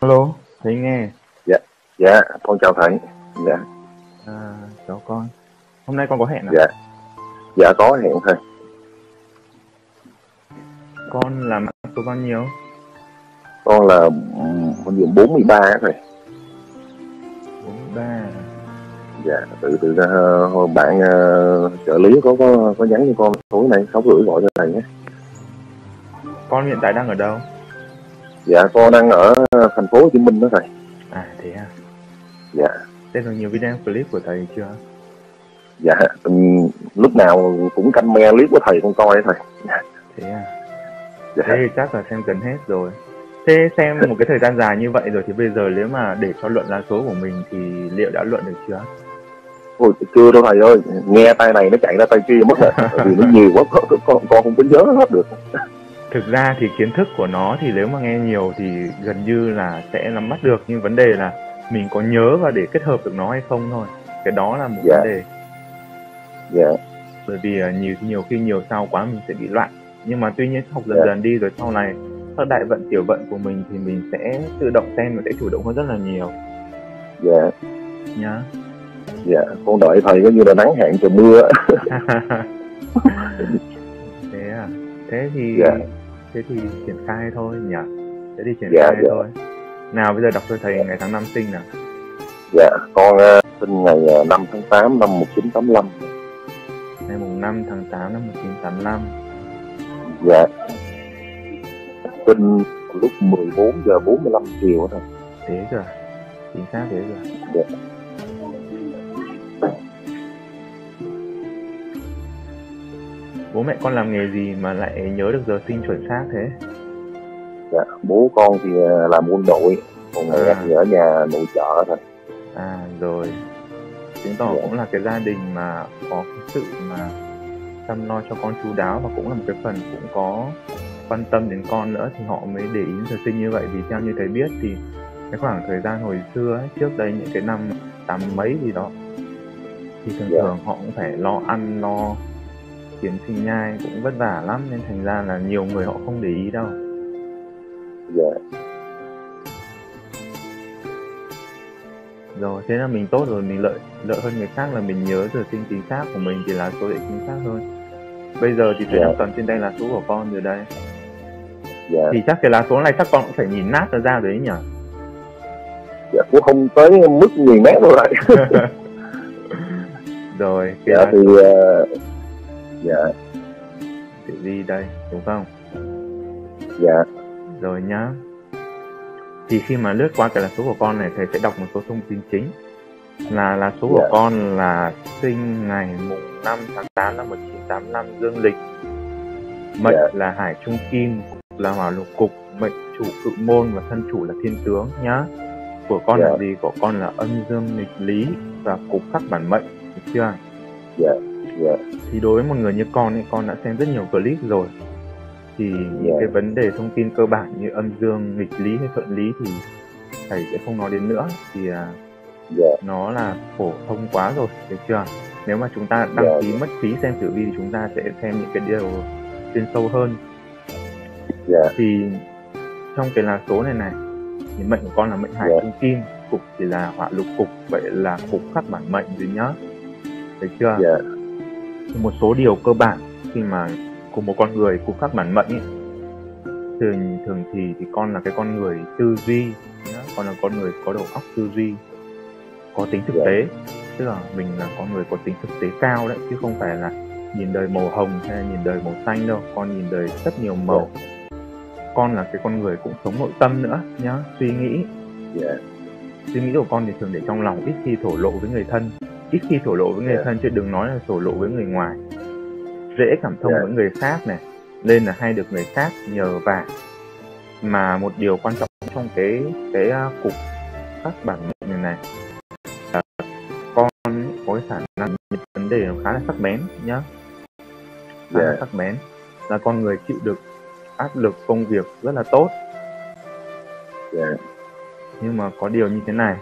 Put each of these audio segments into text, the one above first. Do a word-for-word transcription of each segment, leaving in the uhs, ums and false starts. Alo, thầy nghe. Dạ, dạ, con chào thầy. Dạ. À, chào con. Hôm nay con có hẹn à? Dạ, dạ có hẹn thầy. Con là mã số bao nhiêu? Con là con điểm bốn mươi ba thầy. bốn mươi ba. Dạ, tự tự ra bạn uh, trợ lý có có có nhắn cho con tối nay sáu rưỡi gọi cho thầy nhé. Con hiện tại đang ở đâu? Dạ, con đang ở thành phố Hồ Chí Minh đó thầy. À, thế à? Dạ. Thế còn nhiều video clip của thầy chưa? Dạ, lúc nào cũng canh me clip của thầy con coi ấy, thầy. Thế à? Dạ. Thế thì chắc là xem gần hết rồi. Thế xem một cái thời gian dài như vậy rồi thì bây giờ nếu mà để cho luận lá số của mình thì liệu đã luận được chưa? Ôi, chưa đâu thầy ơi, nghe tay này nó chạy ra tay kia mất rồi. Vì nó nhiều quá, con, con không có nhớ hết được. Thực ra thì kiến thức của nó thì nếu mà nghe nhiều thì gần như là sẽ nắm bắt được, nhưng vấn đề là mình có nhớ và để kết hợp được nó hay không thôi. Cái đó là một yeah. vấn đề. Dạ. Yeah. Bởi vì nhiều nhiều khi nhiều sao quá mình sẽ bị loạn. Nhưng mà tuy nhiên học dần yeah. dần đi rồi sau này các đại vận tiểu vận của mình thì mình sẽ tự động xem và sẽ chủ động hơn rất là nhiều. Dạ. Yeah. Nhá. Yeah. Dạ, yeah. Con đợi thầy có như là nắng hạn trời mưa. Thế à. Thế thì yeah. thế thì triển khai thôi nhỉ? Thế thì triển yeah, khai yeah. thôi. Nào bây giờ đọc cho thầy yeah. ngày tháng năm sinh nào. Dạ, con uh, sinh ngày uh, năm tháng tám năm một nghìn chín trăm tám mươi lăm. Ngày mùng năm tháng tám năm một nghìn chín trăm tám mươi lăm. Dạ. Sinh lúc mười bốn giờ bốn mươi lăm chiều thôi. Thế rồi, chính xác thế rồi. Dạ. Bố mẹ con làm nghề gì mà lại nhớ được giờ sinh chuẩn xác thế? Dạ, bố con thì làm quân đội, còn mẹ thì ở nhà nội trợ thôi. À rồi, chứng tỏ dạ. cũng là cái gia đình mà có cái sự mà chăm lo cho con chú đáo, và cũng là một cái phần cũng có quan tâm đến con nữa thì họ mới để ý giờ sinh như vậy. Vì theo như thầy biết thì cái khoảng thời gian hồi xưa ấy, trước đây những cái năm tám mấy gì đó thì thường dạ. thường họ cũng phải lo ăn lo kiếm sinh nhai cũng vất vả lắm, nên thành ra là nhiều người họ không để ý đâu. Dạ yeah. Rồi, thế là mình tốt rồi, mình lợi lợi hơn người khác là mình nhớ giờ sinh chính xác của mình thì là số để chính xác hơn. Bây giờ thì thầy yeah. đang toàn trên đây là số của con rồi đây. Dạ yeah. Thì chắc cái lá số này chắc con cũng phải nhìn nát nó ra rồi đấy nhỉ? Dạ, cũng không tới mức nhìn nát đâu rồi. Rồi, cái dạ, thì... Uh... Dạ. Tử vi đây, đúng không? Dạ. Rồi nhá. Thì khi mà lướt qua cái là số của con này, thầy sẽ đọc một số thông tin chính. Là là số dạ. của con là sinh ngày mùng năm tháng tám năm một nghìn chín trăm tám mươi lăm dương lịch. Mệnh dạ. là Hải Trung Kim, là Hỏa Lục Cục, mệnh chủ Cự Môn và thân chủ là Thiên Tướng nhá. Của con dạ. là gì? Của con là âm dương nghịch lý và cục khắc bản mệnh, được chưa? Dạ. Yeah. Thì đối với một người như con ấy, con đã xem rất nhiều clip rồi thì yeah. cái vấn đề thông tin cơ bản như âm dương, nghịch lý hay thuận lý thì thầy sẽ không nói đến nữa. Thì yeah. nó là phổ thông quá rồi, được chưa? Nếu mà chúng ta đăng yeah. ký mất phí xem tử vi thì chúng ta sẽ xem những cái điều chuyên sâu hơn. yeah. Thì trong cái lá số này này thì mệnh của con là mệnh Hải yeah. Trung Kim, cục thì là Hỏa Lục Cục, vậy là cục khắc bản mệnh rồi nhá, được chưa? yeah. Một số điều cơ bản khi mà của một con người cục khắc bản mệnh ấy, thường thường thì thì con là cái con người tư duy, con là con người có đầu óc tư duy, có tính thực tế, tức là mình là con người có tính thực tế cao đấy, chứ không phải là nhìn đời màu hồng hay là nhìn đời màu xanh đâu, con nhìn đời rất nhiều màu. Con là cái con người cũng sống nội tâm nữa nhá, suy nghĩ suy nghĩ của con thì thường để trong lòng, ít khi thổ lộ với người thân. Ít khi thổ lộ với người yeah. thân, chứ đừng nói là thổ lộ với người ngoài. Dễ cảm thông yeah. với người khác này, nên là hay được người khác nhờ vả. Mà một điều quan trọng trong cái cái cục các bản mệnh này này là con có cái khả năng những vấn đề khá là sắc bén nhá. Khá yeah. là sắc bén, là con người chịu được áp lực công việc rất là tốt. yeah. Nhưng mà có điều như thế này,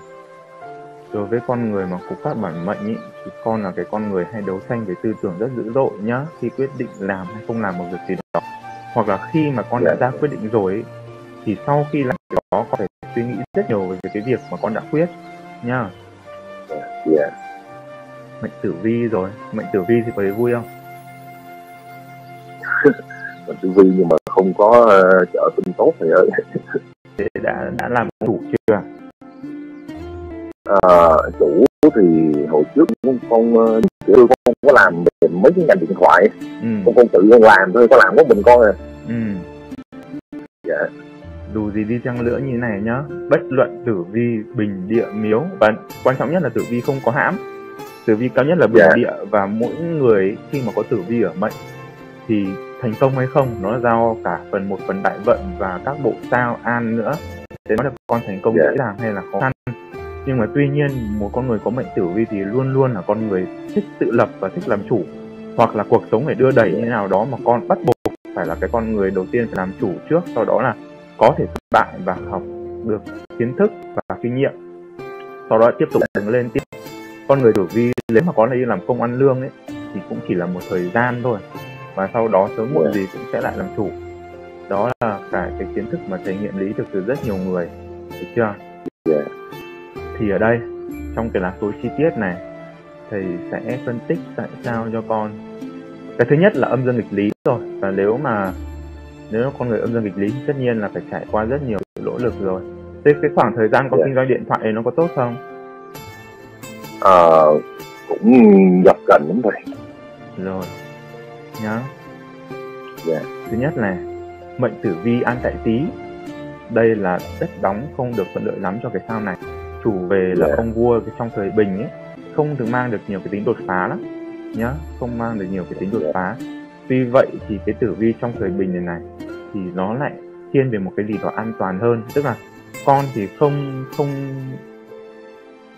đối với con người mà cục khắc bản mệnh ý, thì con là cái con người hay đấu tranh với tư tưởng rất dữ dội nhá, khi quyết định làm hay không làm một việc gì đó, hoặc là khi mà con yeah. đã ra quyết định rồi ý, thì sau khi làm đó con phải suy nghĩ rất nhiều về cái việc mà con đã quyết nha. Yeah. Mệnh tử vi rồi, mệnh tử vi thì có thấy vui không? Mệnh tử vi nhưng mà không có uh, trợ tình tốt thầy ơi. đã đã làm chủ chưa? À, chủ thì hồi trước con con con không có làm mấy cái ngành điện thoại, ừ. con con tự con làm thôi, con làm có mình con à. Ừ. Dạ. Dù gì đi chăng nữa như thế này nhá, bất luận tử vi bình địa miếu, và quan trọng nhất là tử vi không có hãm. Tử vi cao nhất là bình yeah. địa, và mỗi người khi mà có tử vi ở mệnh thì thành công hay không nó là do cả phần một phần đại vận và các bộ sao an nữa. Thế đó là con thành công yeah. dễ dàng hay là khó khăn. Nhưng mà tuy nhiên một con người có mệnh tử vi thì luôn luôn là con người thích tự lập và thích làm chủ, hoặc là cuộc sống phải đưa đẩy như thế nào đó mà con bắt buộc phải là cái con người đầu tiên phải làm chủ trước, sau đó là có thể thất bại và học được kiến thức và kinh nghiệm, sau đó tiếp tục đứng lên tiếp. Con người tử vi nếu mà có đi làm công ăn lương ấy thì cũng chỉ là một thời gian thôi, và sau đó sớm muộn gì cũng sẽ lại làm chủ. Đó là cả cái kiến thức mà thầy nghiệm lý được từ rất nhiều người, được chưa? Thì ở đây trong cái lá số chi tiết này thầy sẽ phân tích tại sao cho con. Cái thứ nhất là âm dương nghịch lý rồi, và nếu mà nếu con người âm dương nghịch lý tất nhiên là phải trải qua rất nhiều nỗ lực rồi. Thế cái khoảng thời gian con yeah. kinh doanh điện thoại này nó có tốt không? Ờ, à, cũng gặp gần lắm rồi. Rồi nhá. yeah. Thứ nhất là mệnh tử vi an tại Tý, đây là đất đóng không được thuận lợi lắm cho cái sao này. Chủ về là yeah. ông vua cái trong thời bình ấy, không được mang được nhiều cái tính đột phá lắm nhá, không mang được nhiều cái tính đột yeah. phá. Tuy vậy thì cái tử vi trong thời bình này này thì nó lại thiên về một cái gì đó an toàn hơn, tức là con thì không không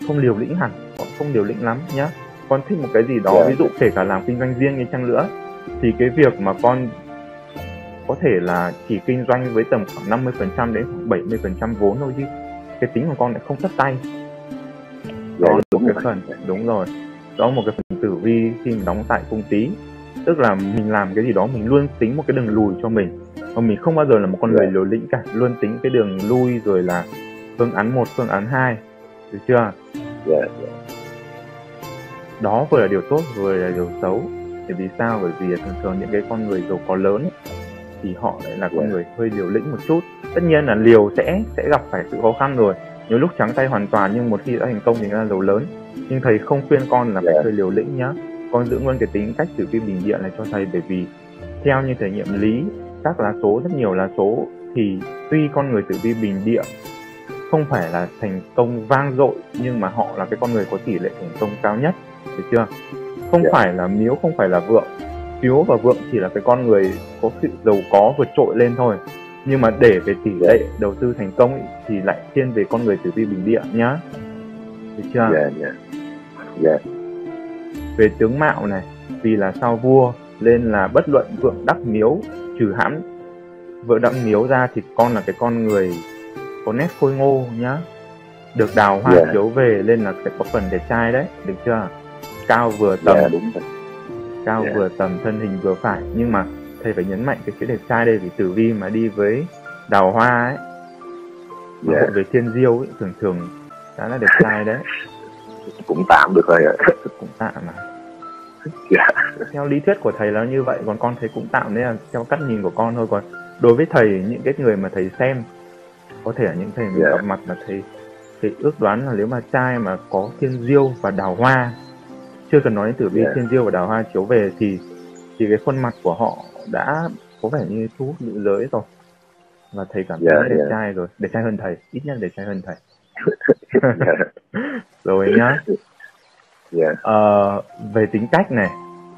không liều lĩnh hẳn, không liều lĩnh lắm nhá. Con thích một cái gì đó, yeah. ví dụ kể cả làm kinh doanh riêng như chăng nữa, thì cái việc mà con có thể là chỉ kinh doanh với tầm khoảng năm mươi phần trăm đến khoảng bảy mươi phần trăm vốn thôi, chứ cái tính của con lại không tất tay. Đó yeah, đúng, đúng cái phần đúng rồi. Đó một cái phần tử vi khi mình đóng tại cung Tý, tức là mình làm cái gì đó mình luôn tính một cái đường lùi cho mình, mà mình không bao giờ là một con người liều lĩnh cả, luôn tính cái đường lui rồi là phương án một, phương án hai, được chưa? Đó vừa là điều tốt vừa là điều xấu. Bởi vì sao? Bởi vì thường thường những cái con người giàu có lớn ấy, thì họ lại là con người hơi liều lĩnh một chút. Tất nhiên là liều sẽ sẽ gặp phải sự khó khăn rồi, nhiều lúc trắng tay hoàn toàn, nhưng một khi đã thành công thì nó là giàu lớn. Nhưng thầy không khuyên con là phải hơi liều lĩnh nhá, con giữ nguyên cái tính cách tử vi bình địa này cho thầy. Bởi vì theo như thể nghiệm lý các lá số, rất nhiều lá số, thì tuy con người tử vi bình địa không phải là thành công vang dội, nhưng mà họ là cái con người có tỷ lệ thành công cao nhất, được chưa? Không yeah. phải là miếu, không phải là vượng. Miếu và vượng chỉ là cái con người có sự giàu có vượt trội lên thôi, nhưng mà để về tỷ lệ đầu tư thành công ý, thì lại thiên về con người tử vi bình địa nhá, được chưa? yeah, yeah. Yeah. Về tướng mạo này, vì là sao vua nên là bất luận vượng đắc miếu, trừ hãm vượng đắc miếu ra, thì con là cái con người có nét khôi ngô nhá, được đào hoa yeah. chiếu về nên là sẽ có phần đẹp trai đấy, được chưa? Cao vừa tầm, yeah, đúng rồi. Cao yeah. vừa tầm, thân hình vừa phải. Nhưng mà thầy phải nhấn mạnh cái chữ đẹp trai đây, vì tử vi mà đi với đào hoa ấy, yeah. hộ về thiên diêu ấy, thường thường đã là đẹp trai đấy. Cũng tạm được rồi ạ. Cũng tạm mà. Yeah. Theo lý thuyết của thầy là như vậy, còn con thấy cũng tạm đấy là theo cách nhìn của con thôi. Còn đối với thầy, những cái người mà thầy xem, có thể là những thầy mình yeah. gặp mặt mà thầy, thầy ước đoán là nếu mà trai mà có thiên diêu và đào hoa, chưa cần nói đến tử vi yeah. thiên diêu và đào hoa chiếu về, thì thì cái khuôn mặt của họ đã có vẻ như thu hút nữ giới rồi, và thầy cảm thấy yeah, đẹp yeah. trai rồi, đẹp trai hơn thầy, ít nhất đẹp trai hơn thầy. Rồi nhá. yeah. ờ, Về tính cách này,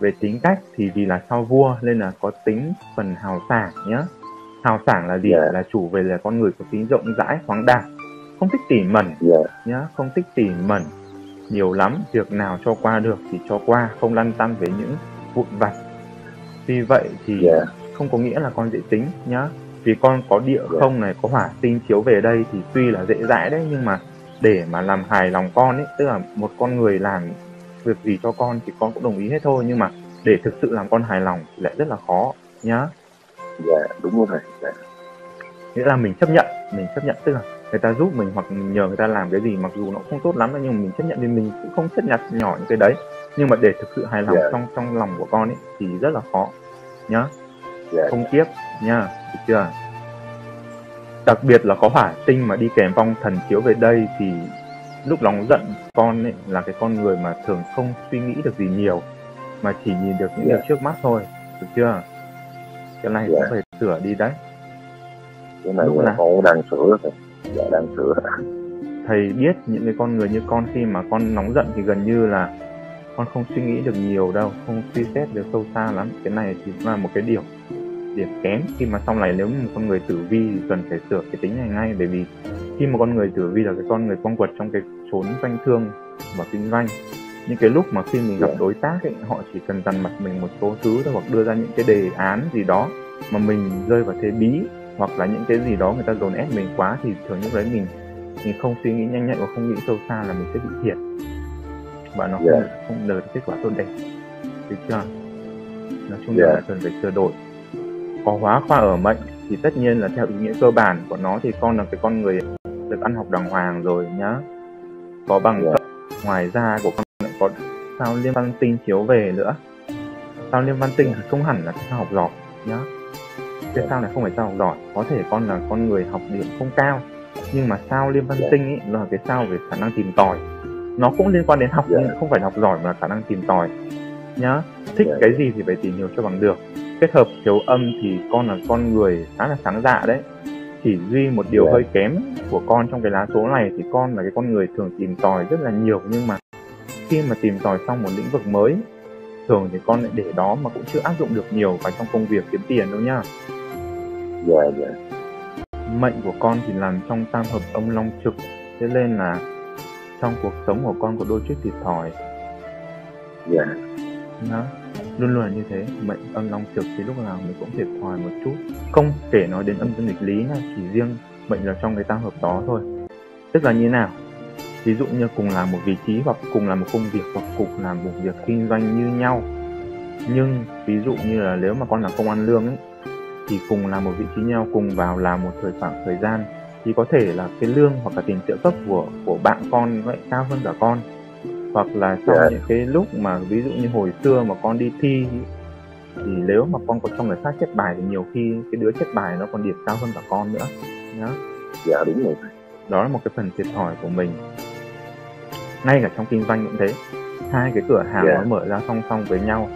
về tính cách thì vì là sao vua nên là có tính phần hào sảng nhá. Hào sảng là gì? yeah. Là chủ về là con người có tính rộng rãi, khoáng đạt, không thích tỉ mẩn yeah. nhá, không thích tỉ mẩn nhiều lắm, việc nào cho qua được thì cho qua, không lăn tăn với những vụn vặt. Vì vậy thì yeah. không có nghĩa là con dễ tính nhá, vì con có địa không này, có hỏa tinh chiếu về đây, thì tuy là dễ dãi đấy, nhưng mà để mà làm hài lòng con ấy, tức là một con người làm việc gì cho con thì con cũng đồng ý hết thôi, nhưng mà để thực sự làm con hài lòng thì lại rất là khó nhá. Dạ yeah, đúng rồi thầy. yeah. Nghĩa là mình chấp nhận, mình chấp nhận tức là người ta giúp mình hoặc mình nhờ người ta làm cái gì mặc dù nó không tốt lắm nhưng mà mình chấp nhận, nên mình cũng không chấp nhận nhỏ những cái đấy. Nhưng mà để thực sự hài lòng yeah. trong trong lòng của con ấy thì rất là khó nhá, yeah. không tiếp nhá, được chưa? Đặc biệt là có hỏa tinh mà đi kèm phong thần chiếu về đây thì lúc nóng giận con ấy là cái con người mà thường không suy nghĩ được gì nhiều, mà chỉ nhìn được những yeah. điều trước mắt thôi, được chưa? Cái này yeah. cũng phải sửa đi đấy. Cái này là con đang sửa rồi. Dạ, đang sửa. Thầy biết những cái con người như con khi mà con nóng giận thì gần như là con không suy nghĩ được nhiều đâu, không suy xét được sâu xa lắm. Cái này thì là một cái điểm điểm kém khi mà sau này nếu một con người tử vi thì cần phải sửa cái tính này ngay, bởi vì khi mà con người tử vi là cái con người quang quật trong cái chốn doanh thương và kinh doanh. Những cái lúc mà khi mình gặp đối tác ấy, họ chỉ cần dằn mặt mình một số thứ thôi, hoặc đưa ra những cái đề án gì đó mà mình rơi vào thế bí, hoặc là những cái gì đó người ta dồn ép mình quá, thì thường những đấy mình mình không suy nghĩ nhanh nhạy và không nghĩ sâu xa là mình sẽ bị thiệt, và nó yeah. không không được kết quả tốt đẹp, được chưa? Nói chung yeah. là cần phải sửa đổi. Có hóa khoa ở mệnh thì tất nhiên là theo ý nghĩa cơ bản của nó thì con là cái con người được ăn học đàng hoàng rồi nhá, có bằng cấp. Yeah. Ngoài ra của con lại có sao Liên Văn Tinh chiếu về nữa. Sao Liên Văn Tinh yeah. thì không hẳn là sao học giỏi nhá. Cái sao này không phải sao học giỏi, có thể con là con người học điểm không cao, nhưng mà sao Liên Văn Tinh ấy là cái sao về khả năng tìm tòi, nó cũng liên quan đến học nhưng không phải học giỏi mà là khả năng tìm tòi nhá. Thích cái gì thì phải tìm hiểu cho bằng được. Kết hợp chiếu âm thì con là con người khá là sáng dạ đấy, chỉ duy một điều hơi kém của con trong cái lá số này thì con là cái con người thường tìm tòi rất là nhiều, nhưng mà khi mà tìm tòi xong một lĩnh vực mới thường thì con lại để đó mà cũng chưa áp dụng được nhiều vào trong công việc kiếm tiền đâu nhá. Yeah, yeah. Mệnh của con thì làm trong tam hợp ông Long trực, thế nên là trong cuộc sống của con có đôi chút thiệt thòi. Dạ. Yeah. Luôn luôn là như thế, mệnh âm Long trực thì lúc nào mình cũng thiệt thòi một chút. Không kể nói đến âm dương nghịch lý nha, chỉ riêng mệnh là trong cái tam hợp đó thôi. Tức là như nào? Ví dụ như cùng làm một vị trí, hoặc cùng làm một công việc, hoặc cùng làm một việc kinh doanh như nhau. Nhưng ví dụ như là nếu mà con làm công ăn lương ấy, thì cùng làm một vị trí nhau, cùng vào làm một thời khoảng thời gian thì có thể là cái lương hoặc là tiền trợ cấp của của bạn con lại cao hơn cả con. Hoặc là trong yeah. những cái lúc mà ví dụ như hồi xưa mà con đi thi thì nếu mà con có trong người khác chép bài thì nhiều khi cái đứa chép bài nó còn điểm cao hơn cả con nữa nhá. Dạ yeah, đúng rồi. Đó là một cái phần thiệt thòi của mình. Ngay cả trong kinh doanh cũng thế, hai cái cửa hàng yeah. nó mở ra song song với nhau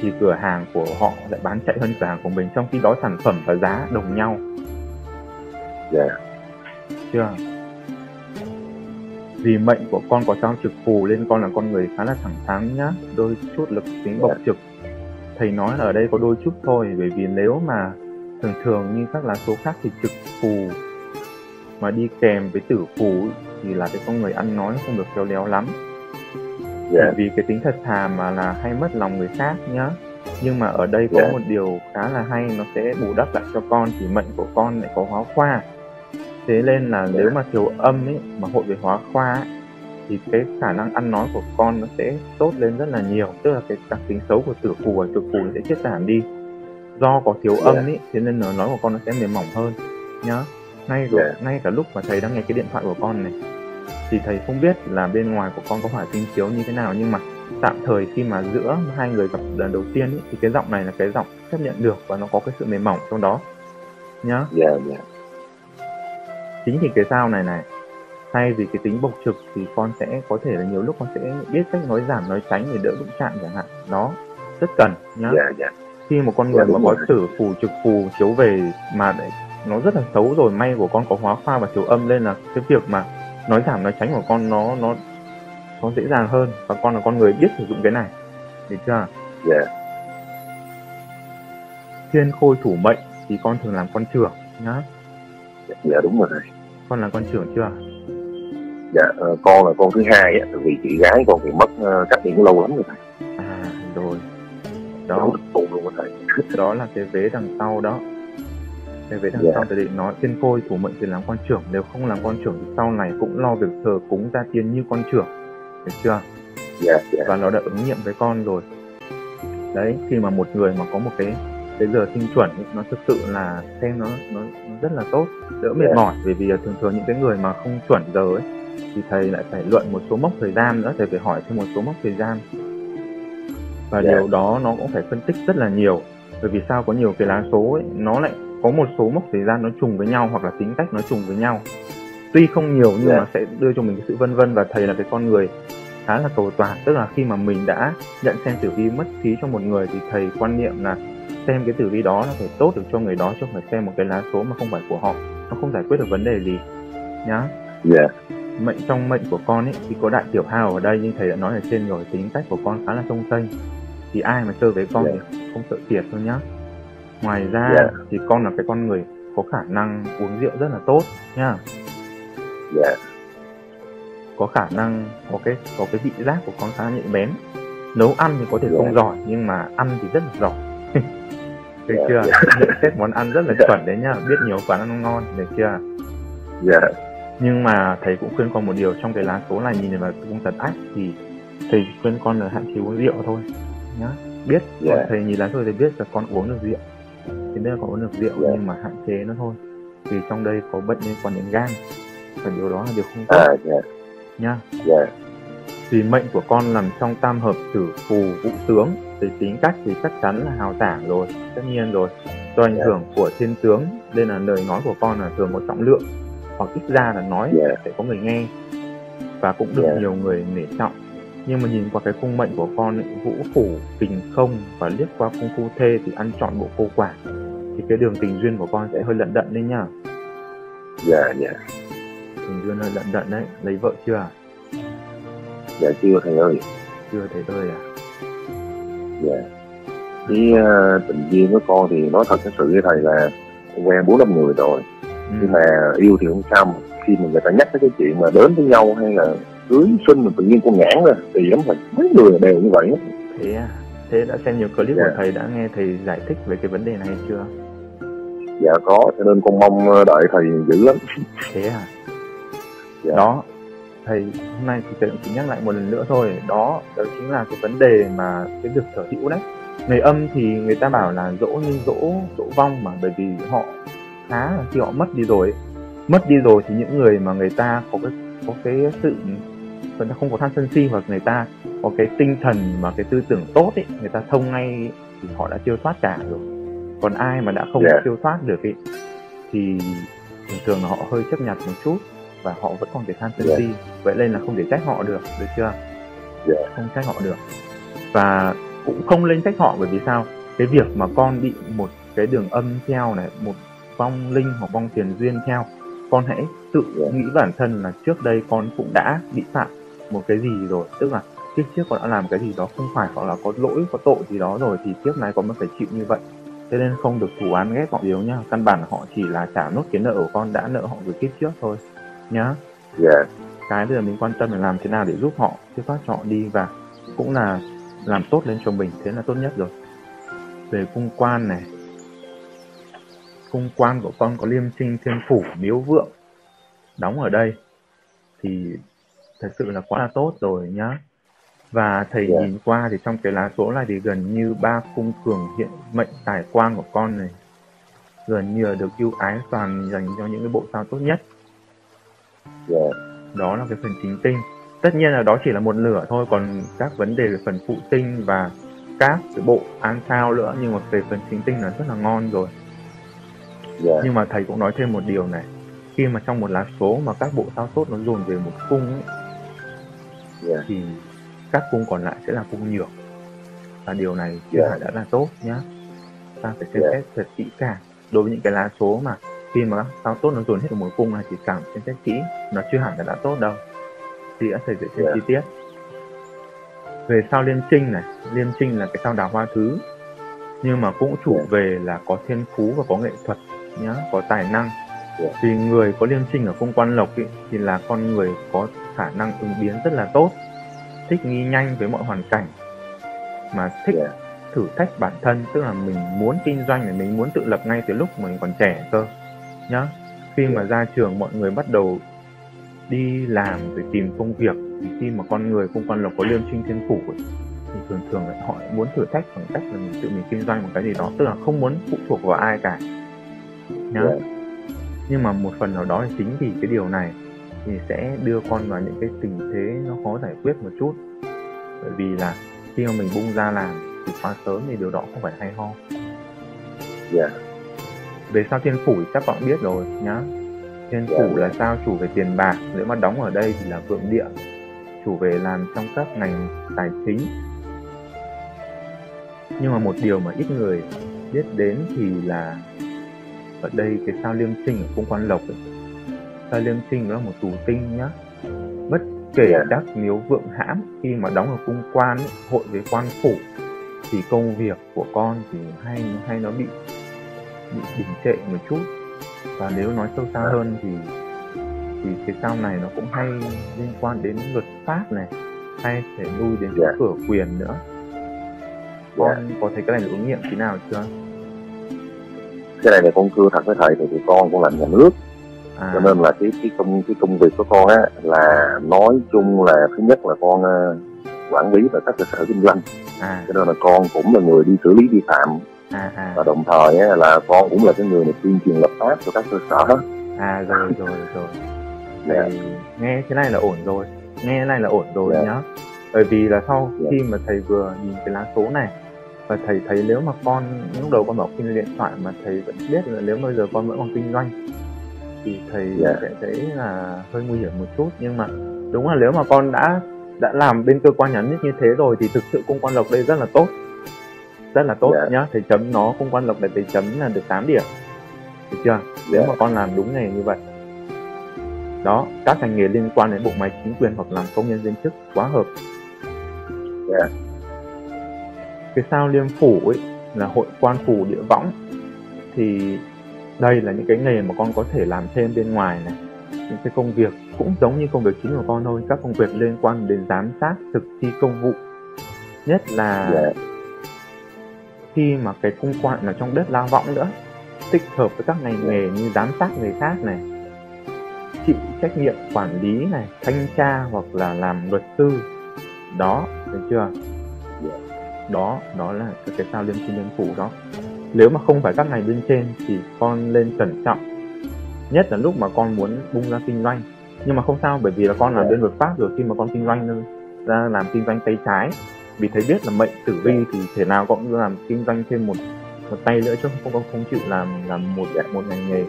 thì cửa hàng của họ lại bán chạy hơn cửa hàng của mình, trong khi đó sản phẩm và giá đồng nhau. Dạ yeah. Chưa? Vì mệnh của con có sao trực phù nên con là con người khá là thẳng thắn nhá, đôi chút lực tính bộc trực. Thầy nói là ở đây có đôi chút thôi, bởi vì nếu mà thường thường như các lá số khác thì trực phù mà đi kèm với tử phù thì là cái con người ăn nói không được khéo léo lắm. Yeah. Vì cái tính thật thà mà là hay mất lòng người khác nhá. Nhưng mà ở đây có yeah. một điều khá là hay, nó sẽ bù đắp lại cho con, thì mệnh của con lại có hóa khoa. Thế nên là yeah. nếu mà chiều âm ấy mà hội với hóa khoa ấy, thì cái khả năng ăn nói của con nó sẽ tốt lên rất là nhiều. Tức là cái đặc tính xấu của tử phù và trực phù sẽ chết giảm đi. Do có thiếu yeah. âm ấy, thế nên nó nói của con nó sẽ mềm mỏng hơn nhá. Ngay rồi, yeah. ngay cả lúc mà thầy đang nghe cái điện thoại của con này thì thầy không biết là bên ngoài của con có hỏa tinh chiếu như thế nào, nhưng mà tạm thời khi mà giữa hai người gặp lần đầu tiên ý, thì cái giọng này là cái giọng chấp nhận được và nó có cái sự mềm mỏng trong đó nhá. Yeah, yeah. Chính thì cái sao này này thay vì cái tính bộc trực thì con sẽ có thể là nhiều lúc con sẽ biết cách nói giảm nói tránh để đỡ đụng chạm chẳng hạn, đó rất cần nhá. Yeah, yeah. Khi một con người yeah, mà có tử phù trực phù chiếu về mà để nó rất là xấu rồi, may của con có hóa khoa và chiếu âm nên là cái việc mà nói giảm nói tránh của con nó nó nó dễ dàng hơn, và con là con người biết sử dụng cái này, được chưa? Yeah. Thiên khôi thủ mệnh thì con thường làm con trưởng nhá. Dạ đúng rồi. Con là con trưởng chưa? Dạ con là con thứ hai á, vì chị gái con thì mất cách đây cũng lâu lắm rồi thầy. À rồi. Đó. Đúng luôn rồi thầy. Đó là cái vế đằng sau đó. Về đằng yeah. sau tôi định nói thiên khôi thủ mệnh thì làm con trưởng, nếu không làm con trưởng thì sau này cũng lo việc thờ cúng gia tiên như con trưởng, được chưa? Yeah, yeah. Và nó đã ứng nghiệm với con rồi đấy. Khi mà một người mà có một cái cái giờ sinh chuẩn ấy, nó thực sự là xem nó, nó nó rất là tốt, đỡ mệt mỏi. Bởi vì thường thường những cái người mà không chuẩn giờ ấy, thì thầy lại phải luận một số mốc thời gian nữa, thầy phải hỏi thêm một số mốc thời gian. Và yeah. điều đó nó cũng phải phân tích rất là nhiều. Bởi vì sao có nhiều cái lá số ấy, nó lại có một số mốc thời gian nó trùng với nhau, hoặc là tính cách nó trùng với nhau. Tuy không nhiều nhưng yeah. mà sẽ đưa cho mình cái sự vân vân. Và thầy là cái con người khá là cầu toàn, tức là khi mà mình đã nhận xem tử vi mất khí cho một người thì thầy quan niệm là xem cái tử vi đó nó phải tốt được cho người đó, chứ không phải xem một cái lá số mà không phải của họ, nó không giải quyết được vấn đề gì nhá. Yeah. Mệnh trong mệnh của con ấy thì có đại tiểu hào ở đây, nhưng thầy đã nói ở trên rồi, tính cách của con khá là thông tênh, thì ai mà chơi với con yeah. thì không sợ thiệt thôi nhá. Ngoài ra yeah. thì con là cái con người có khả năng uống rượu rất là tốt nhá. Yeah. Có khả năng có cái có cái vị giác của con khá nhạy bén. Nấu ăn thì có thể yeah. không giỏi nhưng mà ăn thì rất là giỏi. Được yeah. chưa? Nhận xét món ăn rất là yeah. chuẩn đấy nhá, biết nhiều quán ăn ngon, được chưa? Yeah. Nhưng mà thầy cũng khuyên con một điều, trong cái lá số này nhìn vào cung Tần Ách thì thầy khuyên con là hạn chế uống rượu thôi nhá. Biết yeah. còn thầy nhìn lá thôi thì biết là con uống được rượu, thì biết là con uống được rượu yeah. nhưng mà hạn chế nó thôi, vì trong đây có bệnh liên quan đến gan, và điều đó là điều không tốt. Uh, yeah. Nha. Yeah. Vì mệnh của con nằm trong tam hợp tử phù vũ tướng, thì tính cách thì chắc chắn là hào sảng rồi, tất nhiên rồi. Do ảnh yeah. hưởng của thiên tướng nên là lời nói của con là thường có trọng lượng, hoặc ít ra là nói yeah. sẽ có người nghe và cũng được yeah. nhiều người nể trọng. Nhưng mà nhìn qua cái khung mệnh của con ấy, vũ phủ kình không và liếc qua khung phu thê thì ăn trọn bộ cô quả, thì cái đường tình duyên của con sẽ hơi lận đận đấy nhá. Dạ yeah, dạ. Yeah. Tình duyên hơi lận đận đấy, lấy vợ chưa à? Dạ chưa thầy ơi. Chưa thầy ơi à? Dạ. Cái uh, tình duyên với con thì nói thật cái sự với thầy là quen bốn năm người rồi, ừ. nhưng mà yêu thì không xong. Khi mà người ta nhắc tới cái chuyện mà đến với nhau hay là cưới sinh mà tự nhiên con ngãn ra, thì lắm là mấy người đều như vậy. Thế à? Thế đã xem nhiều clip dạ. của thầy, đã nghe thầy giải thích về cái vấn đề này chưa? Dạ có, cho nên con mong đợi thầy dữ lắm. Thế à? Yeah. Đó, thầy hôm nay thì thầy cũng chỉ nhắc lại một lần nữa thôi. Đó, đó chính là cái vấn đề mà cái việc sở hữu đấy. Người âm thì người ta bảo là dỗ như dỗ, dỗ vong mà, bởi vì họ khá là khi họ mất đi rồi ấy. Mất đi rồi thì những người mà người ta có cái, có cái sự, người ta không có tham sân si, hoặc người ta có cái tinh thần mà cái tư tưởng tốt ấy, người ta thông ngay thì họ đã siêu thoát cả rồi. Còn ai mà đã không yeah. siêu thoát được ấy, thì thường thường là họ hơi chấp nhặt một chút và họ vẫn còn thể tham sân si, vậy nên là không thể trách họ được, được chưa? Yeah. Không trách họ được, và cũng không nên trách họ. Bởi vì sao? Cái việc mà con bị một cái đường âm theo này, một vong linh hoặc vong tiền duyên theo, con hãy tự yeah. nghĩ bản thân là trước đây con cũng đã bị phạm một cái gì rồi, tức là trước trước con đã làm cái gì đó không phải, hoặc là có lỗi có tội gì đó rồi, thì trước này con mới phải chịu như vậy. Thế nên không được thù án ghét họ yếu nhá, căn bản họ chỉ là trả nốt cái nợ của con đã nợ họ từ kiếp trước thôi nhá. Yeah. Cái bây giờ mình quan tâm là làm thế nào để giúp họ chứ phát họ đi, và cũng là làm tốt lên cho mình, thế là tốt nhất rồi. Về cung quan này, cung quan của con có liêm sinh thiên phủ miếu vượng đóng ở đây thì thật sự là quá là tốt rồi nhá. Và thầy yeah. nhìn qua thì trong cái lá số này thì gần như ba cung cường hiện mệnh tài quang của con này gần như là được ưu ái toàn dành cho những cái bộ sao tốt nhất. Yeah. Đó là cái phần chính tinh. Tất nhiên là đó chỉ là một nửa thôi, còn các vấn đề về phần phụ tinh và các cái bộ an sao nữa, nhưng mà về phần chính tinh là rất là ngon rồi. Yeah. Nhưng mà thầy cũng nói thêm một điều này, khi mà trong một lá số mà các bộ sao tốt nó dồn về một cung ấy, yeah. thì các cung còn lại sẽ là cung nhược, và điều này chưa yeah. phải đã là tốt nhá. Ta phải xem xét yeah. thật kỹ càng đối với những cái lá số mà khi mà sao tốt nó dồn hết ở một cung này, thì cảm xem xét kỹ, nó chưa hẳn là đã tốt đâu. Thì đã thầy sẽ xem yeah. chi tiết. Về sao liêm trinh này, liêm trinh là cái sao đào hoa thứ, nhưng mà cũng chủ yeah. về là có thiên phú và có nghệ thuật nhá, có tài năng. yeah. Thì người có liêm trinh ở cung quan lộc ý, thì là con người có khả năng ứng biến rất là tốt, thích nghi nhanh với mọi hoàn cảnh, mà thích yeah. thử thách bản thân, tức là mình muốn kinh doanh thì mình muốn tự lập ngay từ lúc mình còn trẻ cơ nhá. Khi mà ra trường mọi người bắt đầu đi làm rồi tìm công việc, thì khi mà con người cung quan lộc có liêm trinh thiên phủ ấy, thì thường thường lại họ muốn thử thách bằng cách là mình tự mình kinh doanh một cái gì đó, tức là không muốn phụ thuộc vào ai cả nhá. Yeah. Nhưng mà một phần nào đó thì chính vì cái điều này thì sẽ đưa con vào những cái tình thế nó khó giải quyết một chút, bởi vì là khi mà mình bung ra làm thì quá sớm thì điều đó không phải hay ho. Yeah. Về sao thiên phủ chắc bạn biết rồi nhá. Thiên phủ yeah. là sao chủ về tiền bạc, nếu mà đóng ở đây thì là vượng địa, chủ về làm trong các ngành tài chính. Nhưng mà một điều mà ít người biết đến thì là ở đây cái sao liêm trinh ở cung quan lộc ấy. Sao liêm trinh đó là một tù tinh nhá, bất kể đắc miếu vượng hãm, khi mà đóng ở cung quan ấy, hội với quan phủ thì công việc của con thì hay hay nó bị bị đình trệ một chút. Và nếu nói sâu xa hơn thì thì cái sao này nó cũng hay liên quan đến luật pháp này, hay phải lui đến chỗ cửa quyền nữa. Con có thấy cái này ứng nghiệm thế nào chưa? Cái này là con cưa thật với thầy, thì con cũng làm nhà nước à. Cho nên là cái cái công cái công việc của con á là nói chung là thứ nhất là con uh, quản lý và các cơ sở kinh doanh à. Cho nên là con cũng là người đi xử lý vi phạm à, à. Và đồng thời á, là con cũng là cái người mà tuyên truyền lập pháp cho các cơ sở. À rồi rồi rồi yeah. Nghe thế này là ổn rồi, nghe thế này là ổn rồi yeah. nhá. Bởi vì là sau khi yeah. mà thầy vừa nhìn cái lá số này và thầy thấy nếu mà con, lúc đầu con bảo kinh điện thoại mà thầy vẫn biết là nếu bây giờ con vẫn còn kinh doanh thì thầy yeah. sẽ thấy là hơi nguy hiểm một chút. Nhưng mà đúng là nếu mà con đã đã làm bên cơ quan nhà nước như thế rồi thì thực sự cung quan lộc đây rất là tốt, rất là tốt yeah. nhá. Thầy chấm nó, cung quan lộc để thầy chấm là được tám điểm, được chưa? Nếu yeah. mà con làm đúng nghề như vậy đó, các ngành nghề liên quan đến bộ máy chính quyền hoặc làm công nhân viên chức quá hợp. Yeah. Cái sao liêm phủ ấy là hội quan phủ địa võng, thì đây là những cái nghề mà con có thể làm thêm bên ngoài này, những cái công việc cũng giống như công việc chính của con thôi, các công việc liên quan đến giám sát thực thi công vụ, nhất là yeah. khi mà cái cung quan là trong đất lao võng nữa, tích hợp với các ngành nghề như giám sát người khác này, chịu trách nhiệm quản lý này, thanh tra hoặc là làm luật sư đó, được chưa? Đó, đó là cái sao liêm trinh liêm phủ đó. Nếu mà không phải các ngành bên trên thì con lên cẩn trọng, nhất là lúc mà con muốn bung ra kinh doanh. Nhưng mà không sao, bởi vì là con làm bên luật pháp rồi, khi mà con kinh doanh ra làm kinh doanh tay trái, vì thấy biết là mệnh tử vi thì thể nào con cũng làm kinh doanh thêm một một tay nữa, chứ không con không chịu làm làm một một ngành nghề.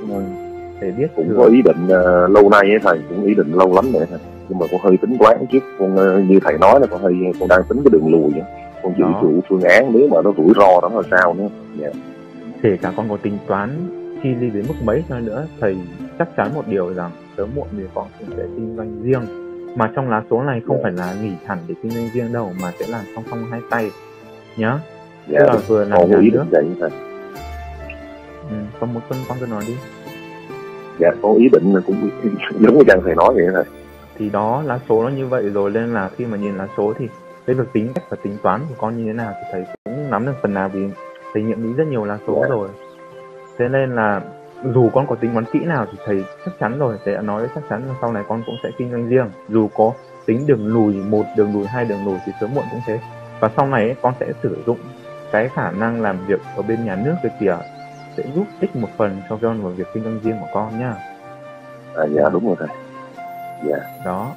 Thầy biết cũng được. Có ý định uh, lâu nay ấy thầy, cũng ý định lâu lắm rồi thầy, nhưng mà con hơi tính toán trước, con uh, như thầy nói là con hơi con đang tính cái đường lùi vậy. Con dự trù phương án nếu mà nó rủi ro đó là sao nữa. Yeah. Kể cả con có tính toán chi ly đến mức mấy cho nữa, thầy chắc chắn một điều rằng sớm muộn thì con cũng sẽ kinh doanh riêng. Mà trong lá số này không yeah. phải là nghỉ hẳn để kinh doanh riêng đâu, mà sẽ làm song song hai tay nhá. Dạ, tức là vừa làm nhà nước vậy thôi. Ừ, con một con con cứ nói đi. Dạ, có ý định là cũng đúng như chàng thầy nói vậy thôi. Thì đó, lá số nó như vậy rồi, nên là khi mà nhìn lá số thì cái việc tính cách và tính toán của con như thế nào thì thầy cũng nắm được phần nào, vì thầy nghiệm lý rất nhiều lá số yeah. rồi. Thế nên là dù con có tính toán kỹ nào thì thầy chắc chắn rồi, thầy đã nói chắc chắn là sau này con cũng sẽ kinh doanh riêng, dù có tính đường lùi một đường lùi hai đường lùi thì sớm muộn cũng thế. Và sau này ấy, con sẽ sử dụng cái khả năng làm việc ở bên nhà nước cái kìa, sẽ giúp ích một phần cho con vào việc kinh doanh riêng của con nhá. À dạ đúng rồi thầy. Dạ. Đó,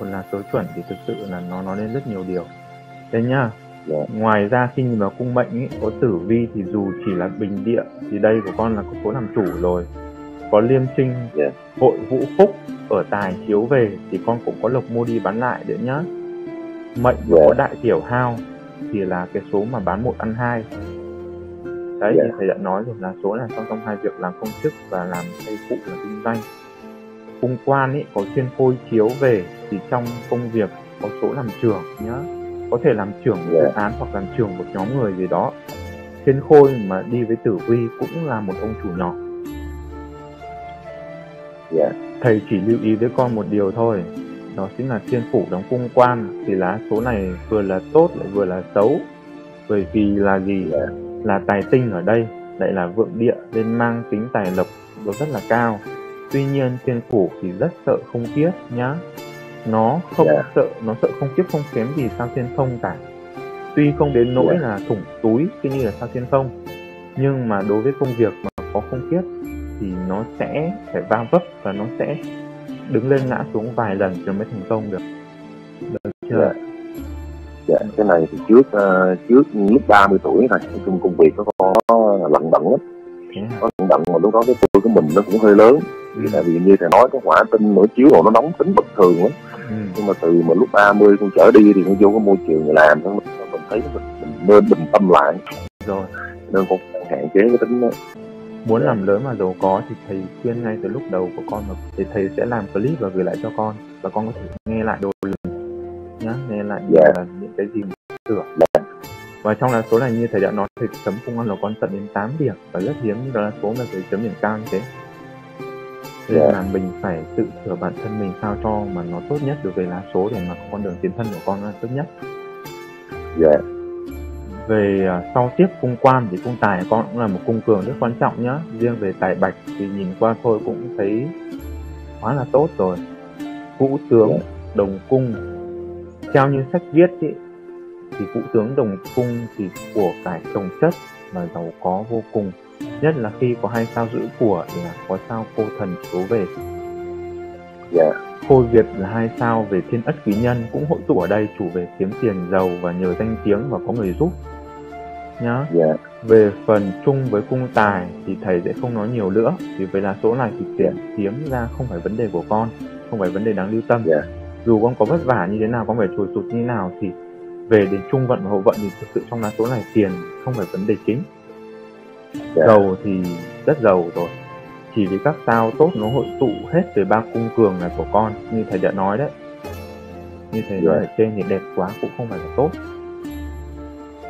còn là số chuẩn thì thực sự là nó nói lên rất nhiều điều. Thế nhá. Dạ. Ngoài ra khi nhìn vào cung mệnh ấy, có tử vi thì dù chỉ là bình địa thì đây của con là có số làm chủ rồi. Có liêm trinh, dạ. hội vũ phúc ở tài chiếu về thì con cũng có lộc mua đi bán lại đấy nhá. Mệnh yeah. có đại tiểu hao thì là cái số mà bán một ăn hai đấy, yeah. thì thầy đã nói rồi là số là song song hai việc làm công chức và làm xây phụ là kinh doanh. Cung quan ấy có thiên khôi chiếu về thì trong công việc có số làm trưởng nhá, có thể làm trưởng một dự yeah. án hoặc làm trưởng một nhóm người gì đó. Thiên khôi mà đi với tử vi cũng là một ông chủ nhỏ. yeah. Thầy chỉ lưu ý với con một điều thôi, đó chính là thiên phủ đóng cung quan thì lá số này vừa là tốt lại vừa là xấu, bởi vì là gì yeah. là tài tinh ở đây lại là vượng địa nên mang tính tài lộc nó rất là cao. Tuy nhiên thiên phủ thì rất sợ không kiếp nhá, nó không yeah. sợ, nó sợ không kiếp không kém gì sao thiên không cả, Tuy không đến nỗi là thủng túi cứ như là sao Thiên không, nhưng mà đối với công việc mà có không tiết thì nó sẽ phải va vấp và nó sẽ đứng lên ngã xuống vài lần rồi mới thành công được. Được chưa? Dạ. Dạ, cái này thì trước uh, trước lúc ba mươi tuổi này, trong công việc nó có lận đận lắm. Có lận đận mà lúc đó cái tuổi của mình nó cũng hơi lớn. Ừ. Tại vì như thầy nói cái hỏa tinh nổi chiếu rồi nó nóng tính bất thường lắm. Ừ. Nhưng mà từ mà lúc ba mươi con trở đi thì nó vô cái môi trường người làm mình, mình thấy mình, mình nên bình tâm lại. Rồi. Nên cũng hạn chế cái tính đó. Muốn làm lớn mà giàu có thì thầy khuyên ngay từ lúc đầu của con, thì thầy sẽ làm clip và gửi lại cho con, và con có thể nghe lại đôi lần nhá, nghe lại yeah. là những cái gì mà sửa. Yeah. Và trong là số này như thầy đã nói, thầy chấm không ăn là con tận đến tám điểm, và rất hiếm đó là số mà thầy chấm điểm cao như thế. Nên yeah. là mình phải tự sửa bản thân mình sao cho mà nó tốt nhất đối với lá số để mà con đường tiến thân của con là tốt nhất. Yeah. Về sau tiếp cung quan thì cung tài con cũng là một cung cường rất quan trọng nhá. Riêng về tài bạch thì nhìn qua thôi cũng thấy quá là tốt rồi. Vũ tướng đồng cung, theo như sách viết ý, thì vũ tướng đồng cung thì của cải trồng chất mà giàu có vô cùng, nhất là khi có hai sao giữ của là có sao cô thần số về. Yeah. Khôi Việt là hai sao về thiên ất quý nhân, cũng hội tụ ở đây chủ về kiếm tiền giàu và nhờ danh tiếng và có người giúp nhá. Yeah. Về phần chung với cung tài thì thầy sẽ không nói nhiều nữa, vì với lá số này thì tiền kiếm ra không phải vấn đề của con, không phải vấn đề đáng lưu tâm. Yeah. Dù con có vất vả như thế nào, con phải trồi sụt như thế nào, thì về đến trung vận và hậu vận thì thực sự trong lá số này tiền không phải vấn đề chính. Yeah. Giàu thì rất giàu rồi, chỉ vì các sao tốt nó hội tụ hết về ba cung cường này của con, như thầy đã nói đấy, như thầy nói ở trên thì đẹp quá cũng không phải là tốt.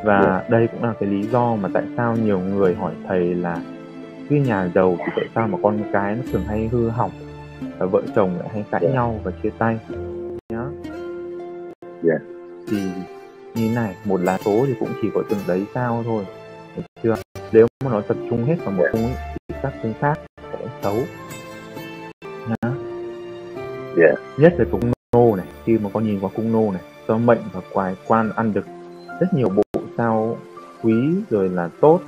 Và yeah. đây cũng là cái lý do mà tại sao nhiều người hỏi thầy là cứ nhà giàu thì tại sao mà con cái nó thường hay hư hỏng và vợ chồng lại hay cãi yeah. nhau và chia tay nhá. Yeah. Thì như này, một lá số thì cũng chỉ có từng đấy sao thôi, được chưa? Nếu mà nó tập trung hết vào một cung yeah. thì các cung khác xấu nhá. Yeah. Nhất là cung nô này, khi mà con nhìn qua cung nô này, do mệnh và quài quan ăn được rất nhiều bộ sao quý rồi là tốt,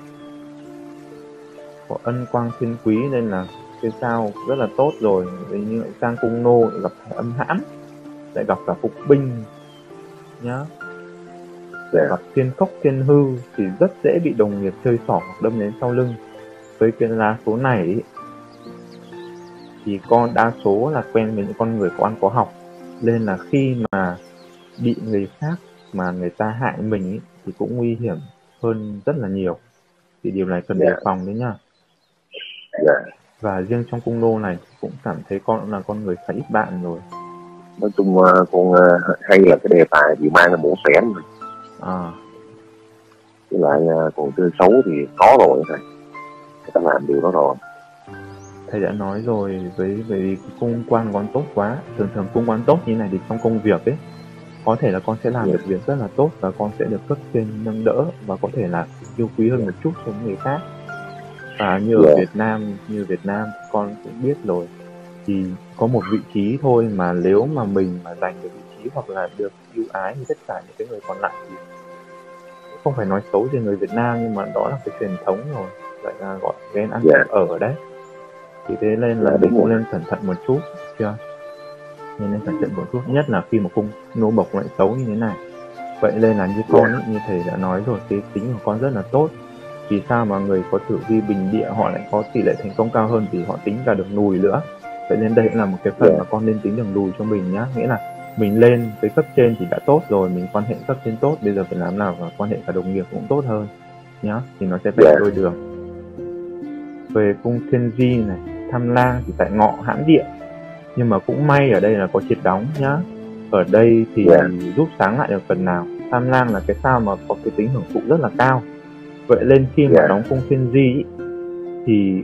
có ân quang thiên quý nên là cái sao rất là tốt rồi. Nhưng lại sang cung nô gặp phải âm hãn, lại gặp cả phục binh nhá. Yeah. Gặp thiên khốc thiên hư thì rất dễ bị đồng nghiệp chơi xỏ hoặc đâm đến sau lưng. Với cái lá số này ấy, thì con đa số là quen với những con người có ăn có học, nên là khi mà bị người khác mà người ta hại mình ý, thì cũng nguy hiểm hơn rất là nhiều, thì điều này cần đề phòng đấy nhá. Và riêng trong cung nô này cũng cảm thấy con cũng là con người khá ít bạn rồi. Nói chung con hay là cái đề tài gì mang là bổ xén rồi à. Với lại còn chơi xấu thì có rồi, thầy ta làm điều đó rồi, thầy đã nói rồi. Với vì cung quan con tốt quá, thường thường cung quan tốt như này thì trong công việc ấy có thể là con sẽ làm yeah. được việc rất là tốt, và con sẽ được cấp trên nâng đỡ và có thể là yêu quý hơn một chút so với người khác. Và như yeah. ở Việt Nam, như Việt Nam con cũng biết rồi, thì có một vị trí thôi mà nếu mà mình mà giành được vị trí hoặc là được ưu ái thì tất cả những cái người còn lại thì không phải nói xấu về người Việt Nam, nhưng mà đó là cái truyền thống rồi, gọi là gọi ghen ăn yeah. ở đấy. Thì thế nên là mình cũng nên cẩn thận một chút, chưa? Nên nên cẩn thận một chút, nhất là khi mà cung nô bộc lại xấu như thế này. Vậy nên là như con, yeah. như thầy đã nói rồi, cái tính của con rất là tốt. Vì sao mà người có tử vi bình địa họ lại có tỷ lệ thành công cao hơn, vì họ tính cả đường lùi nữa. Vậy nên đây cũng là một cái phần yeah. mà con nên tính đường lùi cho mình nhá. Nghĩa là mình lên với cấp trên thì đã tốt rồi, mình quan hệ cấp trên tốt, bây giờ phải làm nào và quan hệ cả đồng nghiệp cũng tốt hơn nhá, thì nó sẽ phải yeah. đôi đường. Về cung thiên di này, tham lang thì tại ngọ hãm địa, nhưng mà cũng may ở đây là có triệt đóng nhá. Ở đây thì yeah. giúp sáng lại được phần nào. Tham lang là cái sao mà có cái tính hưởng thụ rất là cao, vậy nên khi mà yeah. đóng cung thiên di thì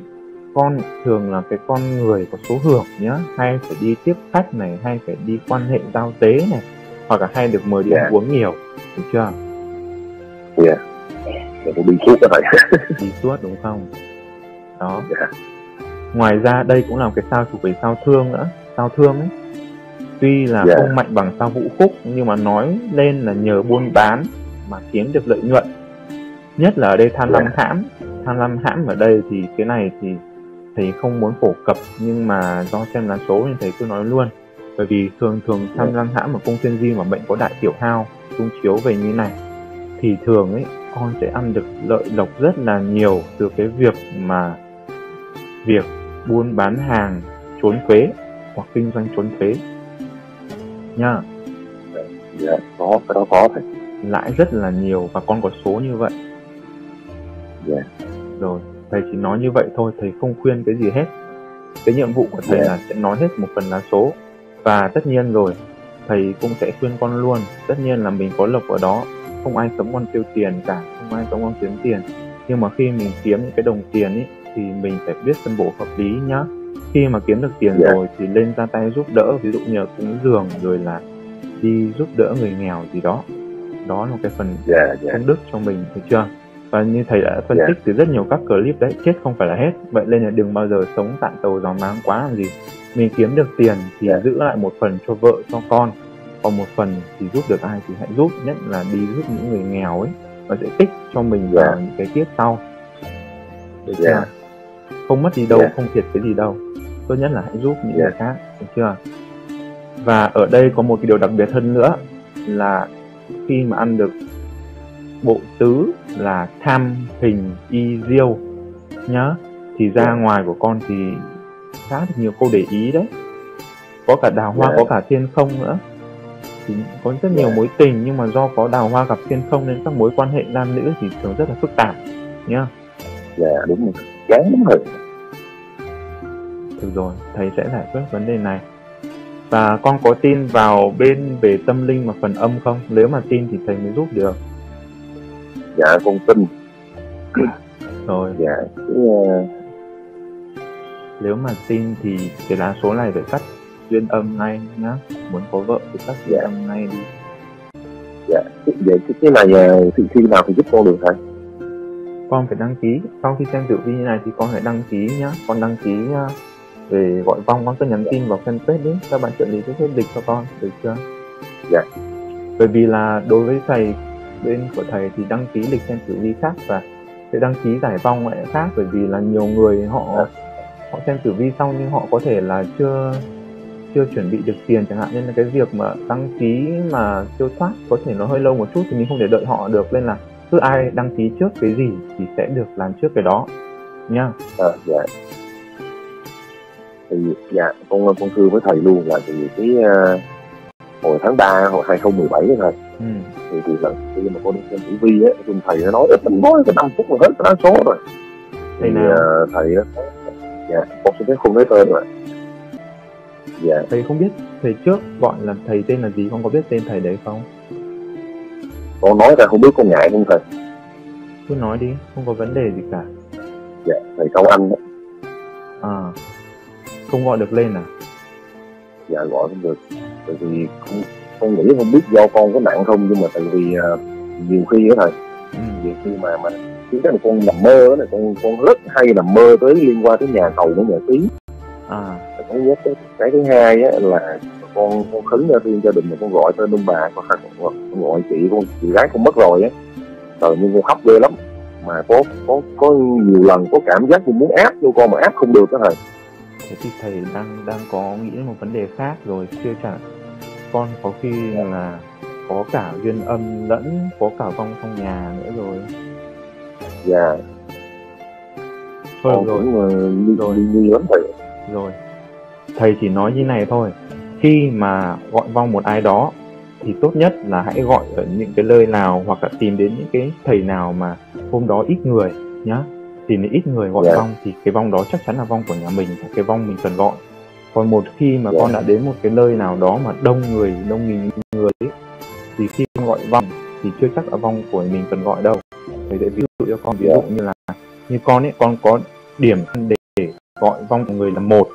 con thường là cái con người có số hưởng nhá, hay phải đi tiếp khách này, hay phải đi quan hệ giao tế này, hoặc là hay được mời đi yeah. uống nhiều, được chưa? Dạ yeah. đi suốt các bạn đi suốt đúng không? Đó. Yeah. Ngoài ra đây cũng là một cái sao thuộc về sao thương nữa, sao thương ấy. Tuy là yeah. không mạnh bằng sao Vũ Khúc, nhưng mà nói lên là nhờ buôn bán mà kiếm được lợi nhuận. Nhất là ở đây tham lam hãm. Tham lam hãm ở đây thì cái này thì thầy không muốn phổ cập, nhưng mà do xem lá số thì thầy cứ nói luôn. Bởi vì thường thường tham lam hãm ở cung thiên Diêm mà bệnh có đại tiểu hao xung chiếu về như này thì thường ấy con sẽ ăn được lợi lộc rất là nhiều từ cái việc mà việc buôn bán hàng trốn thuế hoặc kinh doanh trốn thuế nha. Dạ, có, cái đó có thầy. Lãi rất là nhiều và con có số như vậy. Dạ. Rồi, thầy chỉ nói như vậy thôi, thầy không khuyên cái gì hết. Cái nhiệm vụ của thầy dạ. là sẽ nói hết một phần lá số. Và tất nhiên rồi, thầy cũng sẽ khuyên con luôn. Tất nhiên là mình có lộc ở đó, không ai cấm con tiêu tiền cả, không ai cấm con kiếm tiền. Nhưng mà khi mình kiếm những cái đồng tiền ấy, thì mình phải biết phân bổ hợp lý nhá. Khi mà kiếm được tiền dạ. rồi thì lên ra tay giúp đỡ, ví dụ nhờ cúng dường rồi là đi giúp đỡ người nghèo gì đó. Đó là một cái phần yeah, yeah. công đức cho mình, thấy chưa? Và như thầy đã phân yeah. tích từ rất nhiều các clip đấy, chết không phải là hết. Vậy nên là đừng bao giờ sống tạm tàu gió máng quá làm gì. Mình kiếm được tiền thì yeah. giữ lại một phần cho vợ, cho con. Còn một phần thì giúp được ai thì hãy giúp, nhất là đi giúp những người nghèo ấy. Và sẽ tích cho mình vào yeah. những cái kiếp sau. Được chưa? Yeah. Không mất gì đâu, yeah. không thiệt cái gì đâu. Tốt nhất là hãy giúp những yeah. người khác, được chưa? Và ở đây có một cái điều đặc biệt hơn nữa là khi mà ăn được bộ tứ là tham hình y diêu nhá, thì ra yeah. ngoài của con thì khá nhiều câu để ý đấy. Có cả đào hoa, yeah. có cả thiên không nữa. Thì có rất nhiều yeah. mối tình, nhưng mà do có đào hoa gặp thiên không nên các mối quan hệ nam nữ thì thường rất là phức tạp nhá. Dạ yeah, đúng rồi, gắn đúng rồi. Được rồi, thầy sẽ giải quyết vấn đề này. Và con có tin vào bên về tâm linh và phần âm không? Nếu mà tin thì thầy mới giúp được. Dạ con tin. Rồi. Dạ. Nếu mà tin thì cái lá số này phải cắt duyên âm ngay nhá. Muốn có vợ thì cắt duyên dạ. âm ngay đi. Dạ. Vậy cái này thì khi nào thì giúp con được hả? Con phải đăng ký. Sau khi xem tử vi như này thì con phải đăng ký nhá. Con đăng ký nhá. Về gọi vong con cứ nhắn tin vào fanpage đấy, các bạn trợ lý sẽ hết lịch cho con, được chưa? Dạ. Bởi vì là đối với thầy, bên của thầy thì đăng ký lịch xem tử vi khác và cái đăng ký giải vong lại khác, bởi vì là nhiều người họ dạ. họ xem tử vi xong nhưng họ có thể là chưa chưa chuẩn bị được tiền chẳng hạn, nên là cái việc mà đăng ký mà siêu thoát có thể nó hơi lâu một chút thì mình không thể đợi họ được, nên là cứ ai đăng ký trước cái gì thì sẽ được làm trước cái đó nha. Dạ. dạ. Thì dạ con con thưa với thầy luôn là thì cái uh, hồi tháng ba hồi hai không một bảy đó thầy. Ừ. Thì thì lần khi mà con đi xem tử vi á, thì thầy nó nói ít lắm, nói có năm phút mà hết cái số rồi. Thì uh, thầy đó, dạ con sẽ không nói tên rồi. Dạ thầy không biết thầy trước gọi là thầy tên là gì, con có biết tên thầy đấy không? Con nói ra không biết, con ngại không thầy? Cứ nói đi, không có vấn đề gì cả. Dạ thầy Cao Anh đó. À. Không gọi được lên à? Dạ gọi không được. Tại vì không, con nghĩ không biết do con có nặng không, nhưng mà tại vì uh, nhiều khi đó thầy ừ. nhiều khi mà mà chính là con nằm mơ đó này, con con rất hay nằm mơ tới liên quan tới nhà thầu với nhà tí. À. Con nhớ cái cái thứ hai á là con con khấn ra riêng gia đình mà con gọi tên ông bà, con, con gọi chị con chị gái con mất rồi á, rồi nhưng con khóc ghê lắm, mà có có có nhiều lần có cảm giác con muốn áp vô con mà áp không được đó thầy. Thế thì thầy đang đang có nghĩ đến một vấn đề khác rồi, chưa chẳng con có khi là có cả duyên âm lẫn có cả vong trong nhà nữa rồi. Dạ. Thôi được rồi. Rồi. Rồi. rồi. Thầy chỉ nói như này thôi. Khi mà gọi vong một ai đó thì tốt nhất là hãy gọi ở những cái nơi nào hoặc là tìm đến những cái thầy nào mà hôm đó ít người nhá. Thì nếu ít người gọi yeah. vong thì cái vong đó chắc chắn là vong của nhà mình, cái vong mình cần gọi. Còn một khi mà yeah. con đã đến một cái nơi nào đó mà đông người, đông nghìn người ấy, thì khi con gọi vong thì chưa chắc là vong của mình cần gọi đâu. Thầy sẽ ví dụ cho con, ví dụ yeah. như là như con ấy, con có điểm để gọi vong của người là một,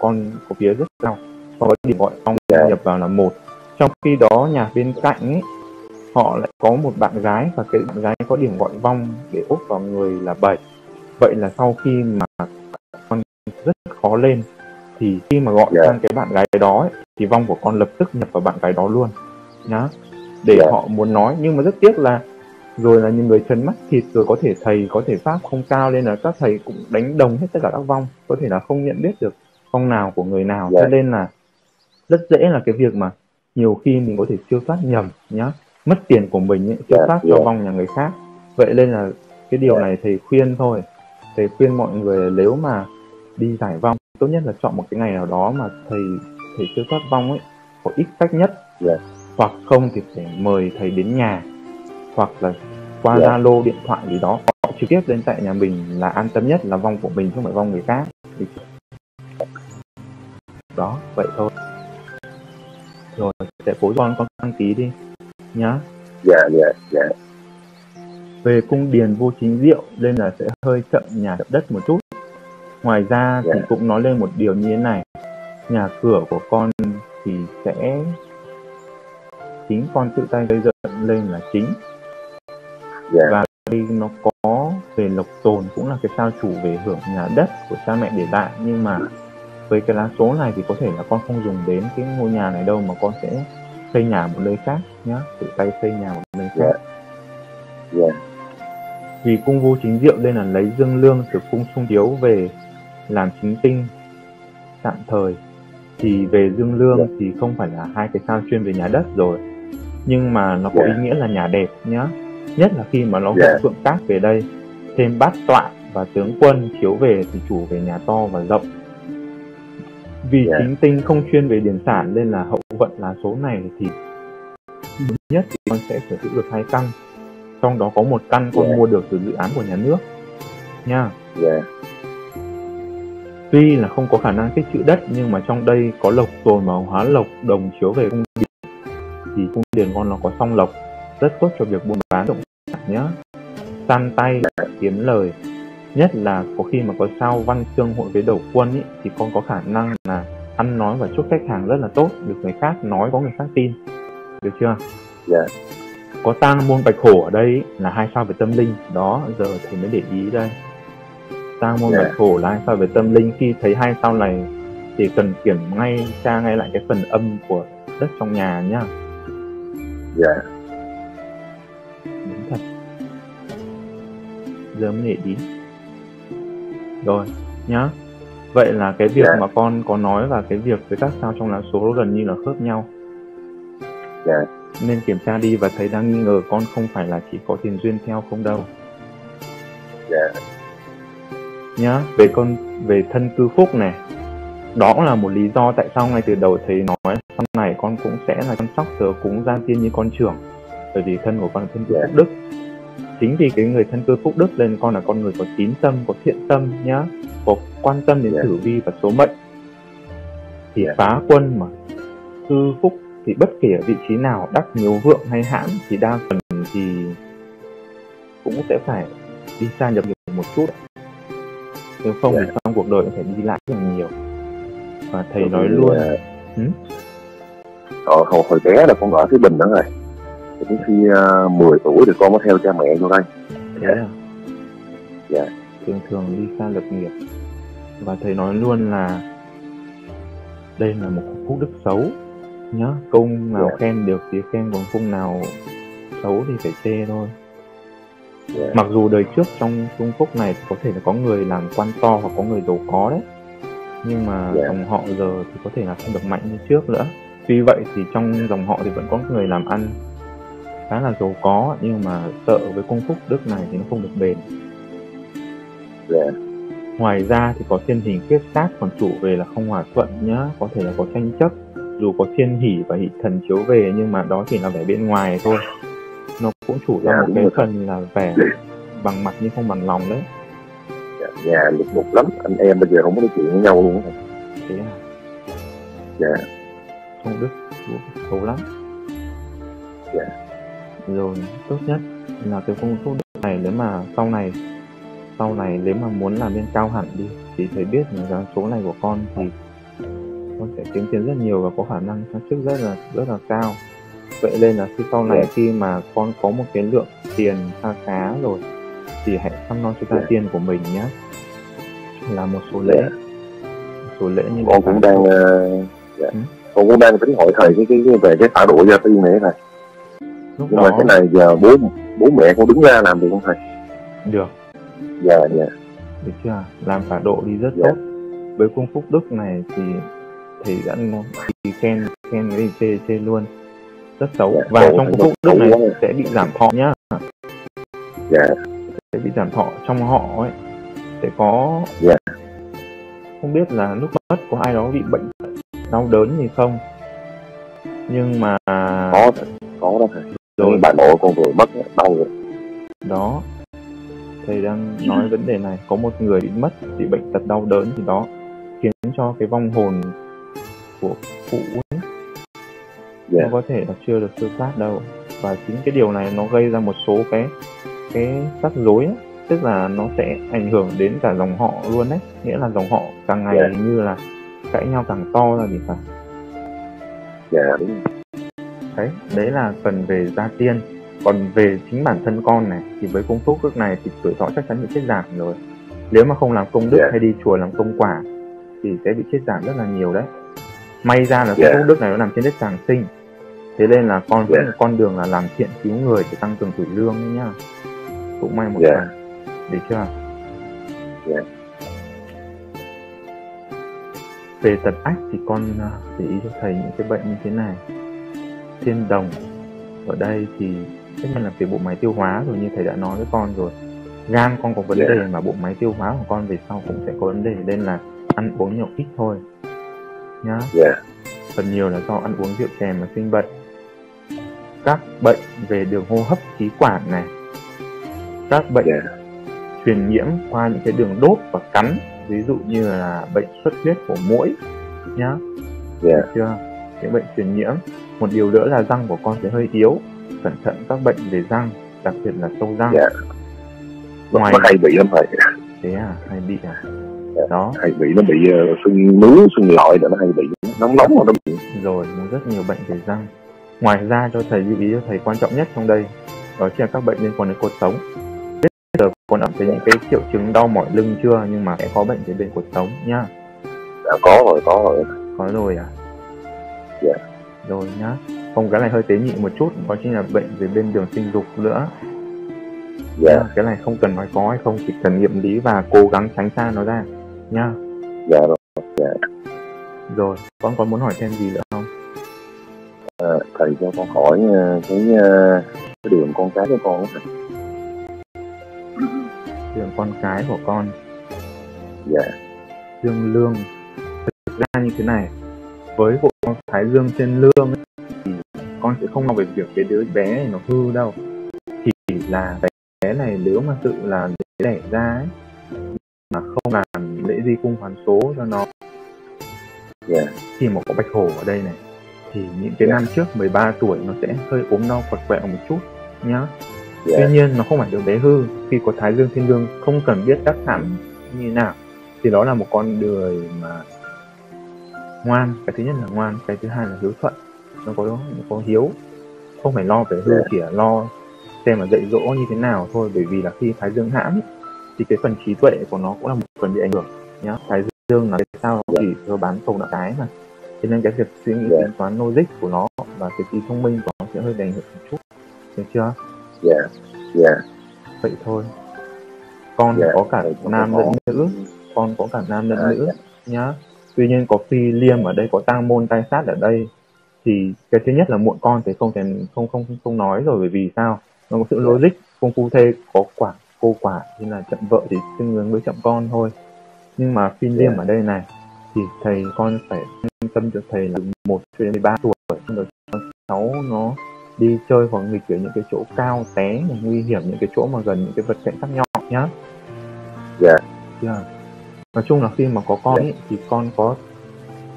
con có phía rất cao, con có điểm gọi vong yeah. nhập vào là một. Trong khi đó nhà bên cạnh ấy, họ lại có một bạn gái và cái bạn gái có điểm gọi vong để ốp vào người là bảy. Vậy là sau khi mà con rất khó lên thì khi mà gọi sang yeah. cái bạn gái đó ấy, thì vong của con lập tức nhập vào bạn gái đó luôn nhá. để yeah. họ muốn nói, nhưng mà rất tiếc là rồi là những người trần mắt thịt rồi, có thể thầy, có thể pháp không cao, nên là các thầy cũng đánh đồng hết tất cả các vong, có thể là không nhận biết được vong nào của người nào, yeah. cho nên là rất dễ là cái việc mà nhiều khi mình có thể siêu thoát nhầm nhá, mất tiền của mình ấy, siêu yeah. thoát cho yeah. vong nhà người khác. Vậy nên là cái điều yeah. này thầy khuyên thôi, thầy khuyên mọi người nếu mà đi giải vong tốt nhất là chọn một cái ngày nào đó mà thầy thầy siêu thoát vong ấy có ít cách nhất, yeah. hoặc không thì phải mời thầy đến nhà, hoặc là qua Zalo yeah. điện thoại gì đó, họ trực tiếp đến tại nhà mình là an tâm nhất, là vong của mình chứ không phải vong người khác đó. Vậy thôi, rồi sẽ cố con con đăng ký đi nhá. Dạ dạ dạ. Về cung điền vô chính diệu nên là sẽ hơi chậm nhà chậm đất một chút. Ngoài ra yeah. thì cũng nói lên một điều như thế này, nhà cửa của con thì sẽ chính con tự tay gây dựng lên là chính. Yeah. Và đây nó có về lộc tồn cũng là cái sao chủ về hưởng nhà đất của cha mẹ để lại, nhưng mà với cái lá số này thì có thể là con không dùng đến cái ngôi nhà này đâu, mà con sẽ xây nhà một nơi khác nhá, tự tay xây nhà một nơi khác. Yeah. Yeah. Vì cung vô chính diệu nên là lấy dương lương từ cung xung thiếu về làm chính tinh tạm thời, thì về dương lương yeah. thì không phải là hai cái sao chuyên về nhà đất rồi, nhưng mà nó có yeah. ý nghĩa là nhà đẹp nhá, nhất là khi mà nó yeah. phượng cát về đây, thêm bát tọa và tướng quân thiếu về thì chủ về nhà to và rộng. Vì yeah. chính tinh không chuyên về điển sản nên là hậu vận là số này thì nhất thì con sẽ sở hữu được hai căn, trong đó có một căn con yeah. mua được từ dự án của nhà nước nha. Yeah. Tuy là không có khả năng tích trữ đất nhưng mà trong đây có lộc tồn và hóa lộc đồng chiếu về cung điền, thì cung điền con nó có song lộc, rất tốt cho việc buôn bán động sản nhá, săn tay kiếm lời, nhất là có khi mà có sao văn xương hội với đầu quân ý, thì con có khả năng là ăn nói và chốt khách hàng rất là tốt, được người khác nói có người khác tin, được chưa? Yeah. Có tang môn bạch hổ ở đây ý, là hai sao về tâm linh đó, giờ thì mới để ý đây. Tang môn yeah. bạch hổ là hai sao về tâm linh, khi thấy hai sao này thì cần kiểm ngay tra ngay lại cái phần âm của đất trong nhà nhá. Dạ yeah. Đúng thật, giờ mới để ý rồi nhá. Vậy là cái việc yeah. mà con có nói và cái việc với các sao trong lá số gần như là khớp nhau. Dạ yeah. Nên kiểm tra đi, và thầy đang nghi ngờ con không phải là chỉ có tiền duyên theo không đâu. Dạ. Nhá, về con về thân cư phúc này, đó là một lý do tại sao ngay từ đầu thầy nói sau này con cũng sẽ là chăm sóc thờ cúng gia tiên như con trưởng, bởi vì thân của con là thân cư yeah. phúc đức. Chính vì cái người thân cư phúc đức nên con là con người có tín tâm, có thiện tâm nhá, có quan tâm đến yeah. tử vi và số mệnh. Thì yeah. phá quân mà cư phúc thì bất kể ở vị trí nào, đắc nhiều vượng hay hãm thì đa phần thì cũng sẽ phải đi xa nhập nghiệp một chút, nếu không yeah. thì trong cuộc đời cũng phải đi lại rất là nhiều. Và thầy nói luôn là... ừ? Ở, hồi, hồi bé là con ở Thái Bình đó rồi, đến khi uh, mười tuổi thì con mới theo cha mẹ vô đây. Dạ yeah. yeah. Thường thường đi xa lập nghiệp. Và thầy nói luôn là đây là một phúc đức xấu nhá, cung nào yeah. khen được thì khen, còn cung nào xấu thì phải chê thôi. yeah. Mặc dù đời trước trong cung phúc này có thể là có người làm quan to hoặc có người giàu có đấy, nhưng mà yeah. dòng họ giờ thì có thể là không được mạnh như trước nữa. Tuy vậy thì trong dòng họ thì vẫn có người làm ăn khá là giàu có, nhưng mà sợ với cung phúc đức này thì nó không được bền. yeah. Ngoài ra thì có thiên hình kiếp sát còn chủ về là không hòa thuận nhá, có thể là có tranh chấp, dù có thiên hỷ và hỷ thần chiếu về nhưng mà đó chỉ là vẻ bên ngoài thôi, nó cũng chủ ra yeah, một cái phần là vẻ bằng mặt nhưng không bằng lòng đấy. Nhà yeah, lục đục lắm, anh em bây giờ không có nói chuyện với nhau luôn. Thế à? Dạ yeah. Không đức, xấu lắm. Dạ yeah. Rồi, tốt nhất là cái công phúc đức này nếu mà sau này Sau này nếu mà muốn làm lên cao hẳn đi thì thầy biết là số này của con thì con sẽ kiếm tiền rất nhiều và có khả năng thăng chức rất là rất là cao. Vậy nên là khi sau này yeah. khi mà con có một cái lượng tiền kha khá rồi thì hãy chăm lo cho gia yeah. tiên của mình nhé, là một số lễ yeah. một số lễ như con cũng đang uh, yeah. ừ? Con cũng đang tính hỏi thầy cái cái về cái thả độ gia tiên này này. Lúc nhưng đó... mà cái này giờ bố bố mẹ con đứng ra làm được không thầy? Được. Dạ yeah, dạ yeah. Được chưa? Làm phản độ đi rất yeah. tốt. Với cung phúc đức này thì thầy đã thì khen khen cái chê chê luôn, rất xấu. Yeah, và trong cung phúc đức này rồi. Sẽ bị giảm thọ nhá. Dạ yeah. Sẽ bị giảm thọ, trong họ ấy sẽ có yeah. không biết là lúc mất có ai đó bị bệnh đau đớn gì không, nhưng mà có có đâu thầy. Rồi bạn nội con vừa mất đau rồi đó. Thầy đang nói vấn đề này, có một người bị mất, bị bệnh tật đau đớn thì đó khiến cho cái vong hồn của phụ ấy, yeah. nó có thể là chưa được siêu thoát đâu. Và chính cái điều này nó gây ra một số cái cái rắc rối ấy. Tức là nó sẽ ảnh hưởng đến cả dòng họ luôn đấy. Nghĩa là dòng họ càng ngày yeah. như là cãi nhau càng to ra thì phải. Dạ đúng rồi. Đấy, đấy là phần về gia tiên. Còn về chính bản thân con này thì với công phúc đức này thì tuổi thọ chắc chắn bị chết giảm rồi. Nếu mà không làm công đức yeah. hay đi chùa làm công quả thì sẽ bị chết giảm rất là nhiều đấy. May ra là công yeah. phúc đức này nó nằm trên đất Tràng Sinh, thế nên là con yeah. vẫn con đường là làm thiện cứu người để tăng cường tuổi lương nhá. Cũng may một phần yeah. được chưa? Yeah. Về tật ách thì con để ý cho thầy những cái bệnh như thế này. Thiên đồng ở đây thì tất nhiên là về bộ máy tiêu hóa rồi, như thầy đã nói với con rồi. Gan con có vấn yeah. đề mà bộ máy tiêu hóa của con về sau cũng sẽ có vấn đề, nên là ăn uống nhậu ít thôi nhá. Yeah. Phần nhiều là do ăn uống rượu chè mà sinh bệnh. Các bệnh về đường hô hấp khí quản này, các bệnh yeah. truyền nhiễm qua những cái đường đốt và cắn, ví dụ như là bệnh xuất huyết của muỗi nhá. Yeah. Chưa? Những bệnh truyền nhiễm. Một điều nữa là răng của con sẽ hơi yếu, cẩn thận các bệnh về răng, đặc biệt là sâu răng. Yeah. Ngoài hay bị lắm thầy. Thế à, hay bị à? Yeah. Đó. Hay bị, nó bị uh, sưng nướu, sưng lọi rồi nó hay bị, nóng nóng rồi nó bị. Rồi, nó rất nhiều bệnh về răng. Ngoài ra cho thầy lưu ý cho thầy quan trọng nhất trong đây, đó chính là các bệnh liên quan đến cột sống. Bây giờ con đã thấy những cái triệu chứng đau mỏi lưng chưa, nhưng mà sẽ có bệnh về bên cột sống nhá. Đã có rồi, có rồi. Có rồi à? Dạ. Yeah. Rồi nhá. Còn cái này hơi tế nhị một chút, đó chính là bệnh về bên đường sinh dục nữa. Dạ. Yeah. Cái này không cần nói có hay không, chỉ cần nghiệm lý và cố gắng tránh xa nó ra nhá. Dạ yeah, rồi. Yeah. Rồi, con còn muốn hỏi thêm gì nữa không? À, thầy cho con hỏi cái, cái đường con cái của con. Đường con cái của con. Dạ. Yeah. Dương lương. Thực ra như thế này, với bộ con thái dương trên lương ấy, thì con sẽ không nói về việc cái đứa bé này nó hư đâu, chỉ là cái bé này nếu mà tự là đẻ ra ấy, mà không làm lễ di cung hoàn số cho nó yeah. thì mà có bạch hổ ở đây này thì những cái yeah. năm trước mười ba tuổi nó sẽ hơi ốm đau quật quẹo một chút nhá. Yeah. Tuy nhiên nó không phải đứa bé hư, khi có thái dương trên lương không cần biết đắc thảm như nào thì đó là một con người mà ngoan. Cái thứ nhất là ngoan, cái thứ hai là hiếu thuận, nó có, nó có hiếu, không phải lo về hư yeah. chỉ là lo xem là dạy dỗ như thế nào thôi. Bởi vì là khi thái dương hãm thì cái phần trí tuệ của nó cũng là một phần bị ảnh hưởng nhá. Thái dương là cái sao nó chỉ cho bán cầu đạo cái mà, thế nên cái việc suy nghĩ tính toán logic của nó và cái trí thông minh của nó sẽ hơi bị ảnh hưởng một chút, được chưa? Dạ yeah. dạ yeah. Vậy thôi. Con yeah. có cả nam lẫn nữ, con có cả nam lẫn yeah. nữ yeah. nhá. Tuy nhiên có phi liêm ở đây, có tang môn tai sát ở đây thì cái thứ nhất là muộn con thì không thể không không không nói rồi. Bởi vì sao? Nó có sự logic, không phu thê có quả cô quả nên là chậm vợ thì tương ứng với chậm con thôi. Nhưng mà phi liêm yeah. ở đây này thì thầy con phải quan tâm cho thầy là một cho đến mười ba tuổi, trong đó sáu nó đi chơi hoặc nghịch ở những cái chỗ cao té nguy hiểm, những cái chỗ mà gần những cái vật thể sắc nhọn nhá. Dạ yeah. yeah. Nói chung là khi mà có con ấy, thì con có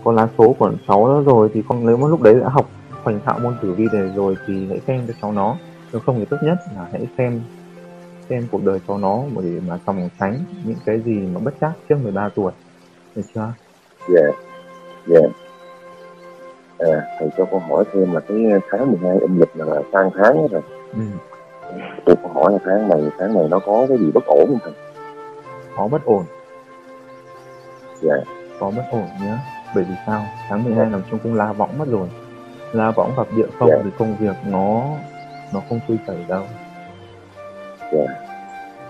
có lá số của cháu đó rồi thì con nếu mà lúc đấy đã học hoành thạo môn tử vi này rồi thì hãy xem cho cháu nó. Nếu không thì tốt nhất là hãy xem xem cuộc đời cháu nó để mà phòng tránh những cái gì mà bất trắc trước mười ba tuổi, được chưa? Dạ dạ. À, thầy cho con hỏi thêm là cái tháng mười hai âm lịch là sang tháng rồi. Ừ. Tôi có hỏi là tháng này tháng này nó có cái gì bất ổn không thầy? Có bất ổn. Yeah. Có bất ổn nhé. Bởi vì sao? Tháng mười hai nằm trong cung la võng mất rồi. La võng gặp địa phong yeah. thì công việc nó nó không quy tẩy đâu. Yeah.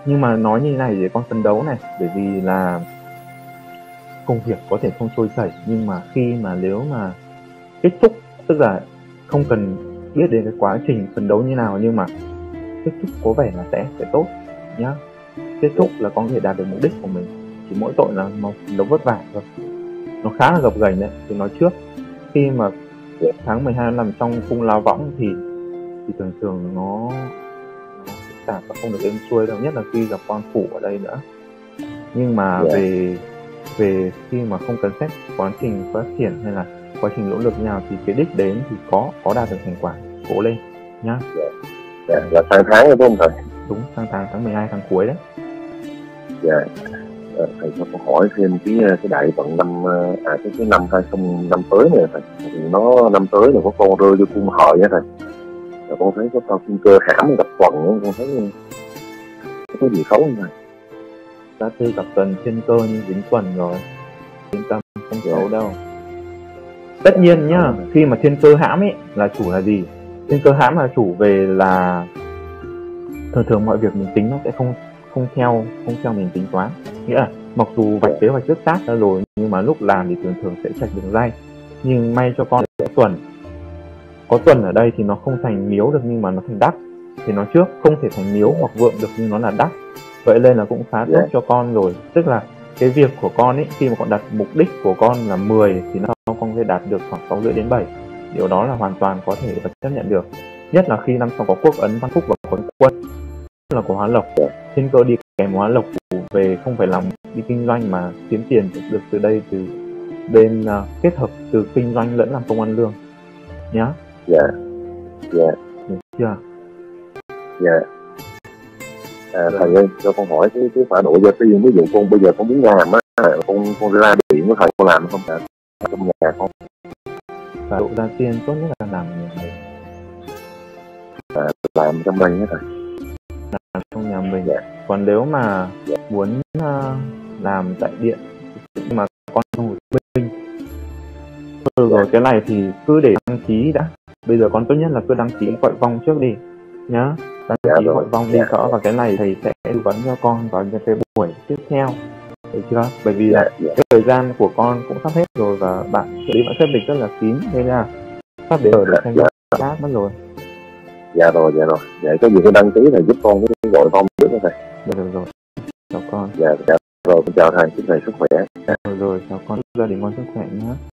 Nhưng mà nói như này để con phấn đấu này, bởi vì là công việc có thể không trôi chảy, nhưng mà khi mà nếu mà kết thúc, tức là không cần biết đến cái quá trình phấn đấu như nào, nhưng mà kết thúc có vẻ là sẽ sẽ tốt nhá. Kết thúc là có thể đạt được mục đích của mình, chỉ mỗi tội là nó, nó vất vả thôi, nó khá là gập ghềnh đấy. Thì nói trước khi mà tháng mười hai nằm trong khung lao võng thì thì thường thường nó phức tạp và không được êm xuôi đâu, nhất là khi gặp quan phủ ở đây nữa. Nhưng mà yeah. về về khi mà không cần xét quá trình phát triển hay là quá trình nỗ lực nào thì cái đích đến thì có có đạt được thành quả, cố lên nhá. Yeah. Yeah. Là sang tháng rồi đúng không thầy? Đúng, sang tháng tháng mười hai, tháng cuối đấy. Dạ. Yeah. Thầy có hỏi thêm cái cái đại vận năm à cái cái năm hai không năm tới này thầy, thì nó năm tới là có con rơi vô cung hợi á thầy, rồi con thấy có con kim cơ hãm gặp tuần, con thấy có gì xấu không thầy? Đã tư gặp tuần thiên cơ nhưng dính tuần rồi, yên tâm không xấu đâu. Tất nhiên nhá, khi mà thiên cơ hãm ấy là chủ là gì? Thiên cơ hãm là chủ về là thường thường mọi việc mình tính nó sẽ không không theo không theo mình tính toán, nghĩa là mặc dù vạch kế hoạch rất sát ra rồi nhưng mà lúc làm thì thường thường sẽ chạch đường ray. Nhưng may cho con sẽ tuần, có tuần ở đây thì nó không thành miếu được nhưng mà nó thành đắc, thì nó trước không thể thành miếu hoặc vượng được nhưng nó là đắc, vậy nên là cũng khá tốt cho con rồi. Tức là cái việc của con ấy, khi mà con đặt mục đích của con là mười thì nó con sẽ đạt được khoảng sáu rưỡi đến bảy, điều đó là hoàn toàn có thể và chấp nhận được, nhất là khi năm sau có quốc ấn văn phúc và quấn quân là của hóa lộc. Thiên cơ đi kèm hóa lộc về không phải làm đi kinh doanh mà kiếm tiền được từ đây, từ bên uh, kết hợp từ kinh doanh lẫn làm công ăn lương nhá. Dạ dạ được chưa? Dạ. À, thầy ơi cho con hỏi cái cái phản độ do cái ví dụ con bây giờ con muốn làm á, con con ra điện với thầy con làm không cả trong nhà con, phản độ ra tiền tốt nhất là làm à, làm trong đây hết thầy, làm trong nhà mình. Yeah. Còn nếu mà yeah. muốn uh, làm tại điện nhưng mà con không Hồ Chí Minh rồi, yeah. rồi cái này thì cứ để đăng ký đã, bây giờ con tốt nhất là cứ đăng ký gọi vong trước đi nhá, đăng yeah, ký gọi vong yeah. đi rõ yeah. và cái này thầy sẽ tư vấn cho con vào những cái buổi tiếp theo, được chưa? Bởi vì yeah. Yeah. cái thời gian của con cũng sắp hết rồi và bạn xử lý bạn xếp lịch rất là kín nên là sắp đến rồi để thành yeah. yeah. mất rồi. Dạ rồi, dạ rồi. Vậy có gì cái đăng ký thầy giúp con cái gọi phong nữa thầy. Dạ rồi, rồi. Chào con. Dạ, dạ rồi, chào thầy, chúc thầy sức khỏe. Dạ rồi, rồi, chào con, chúc gia đình con sức khỏe nhé.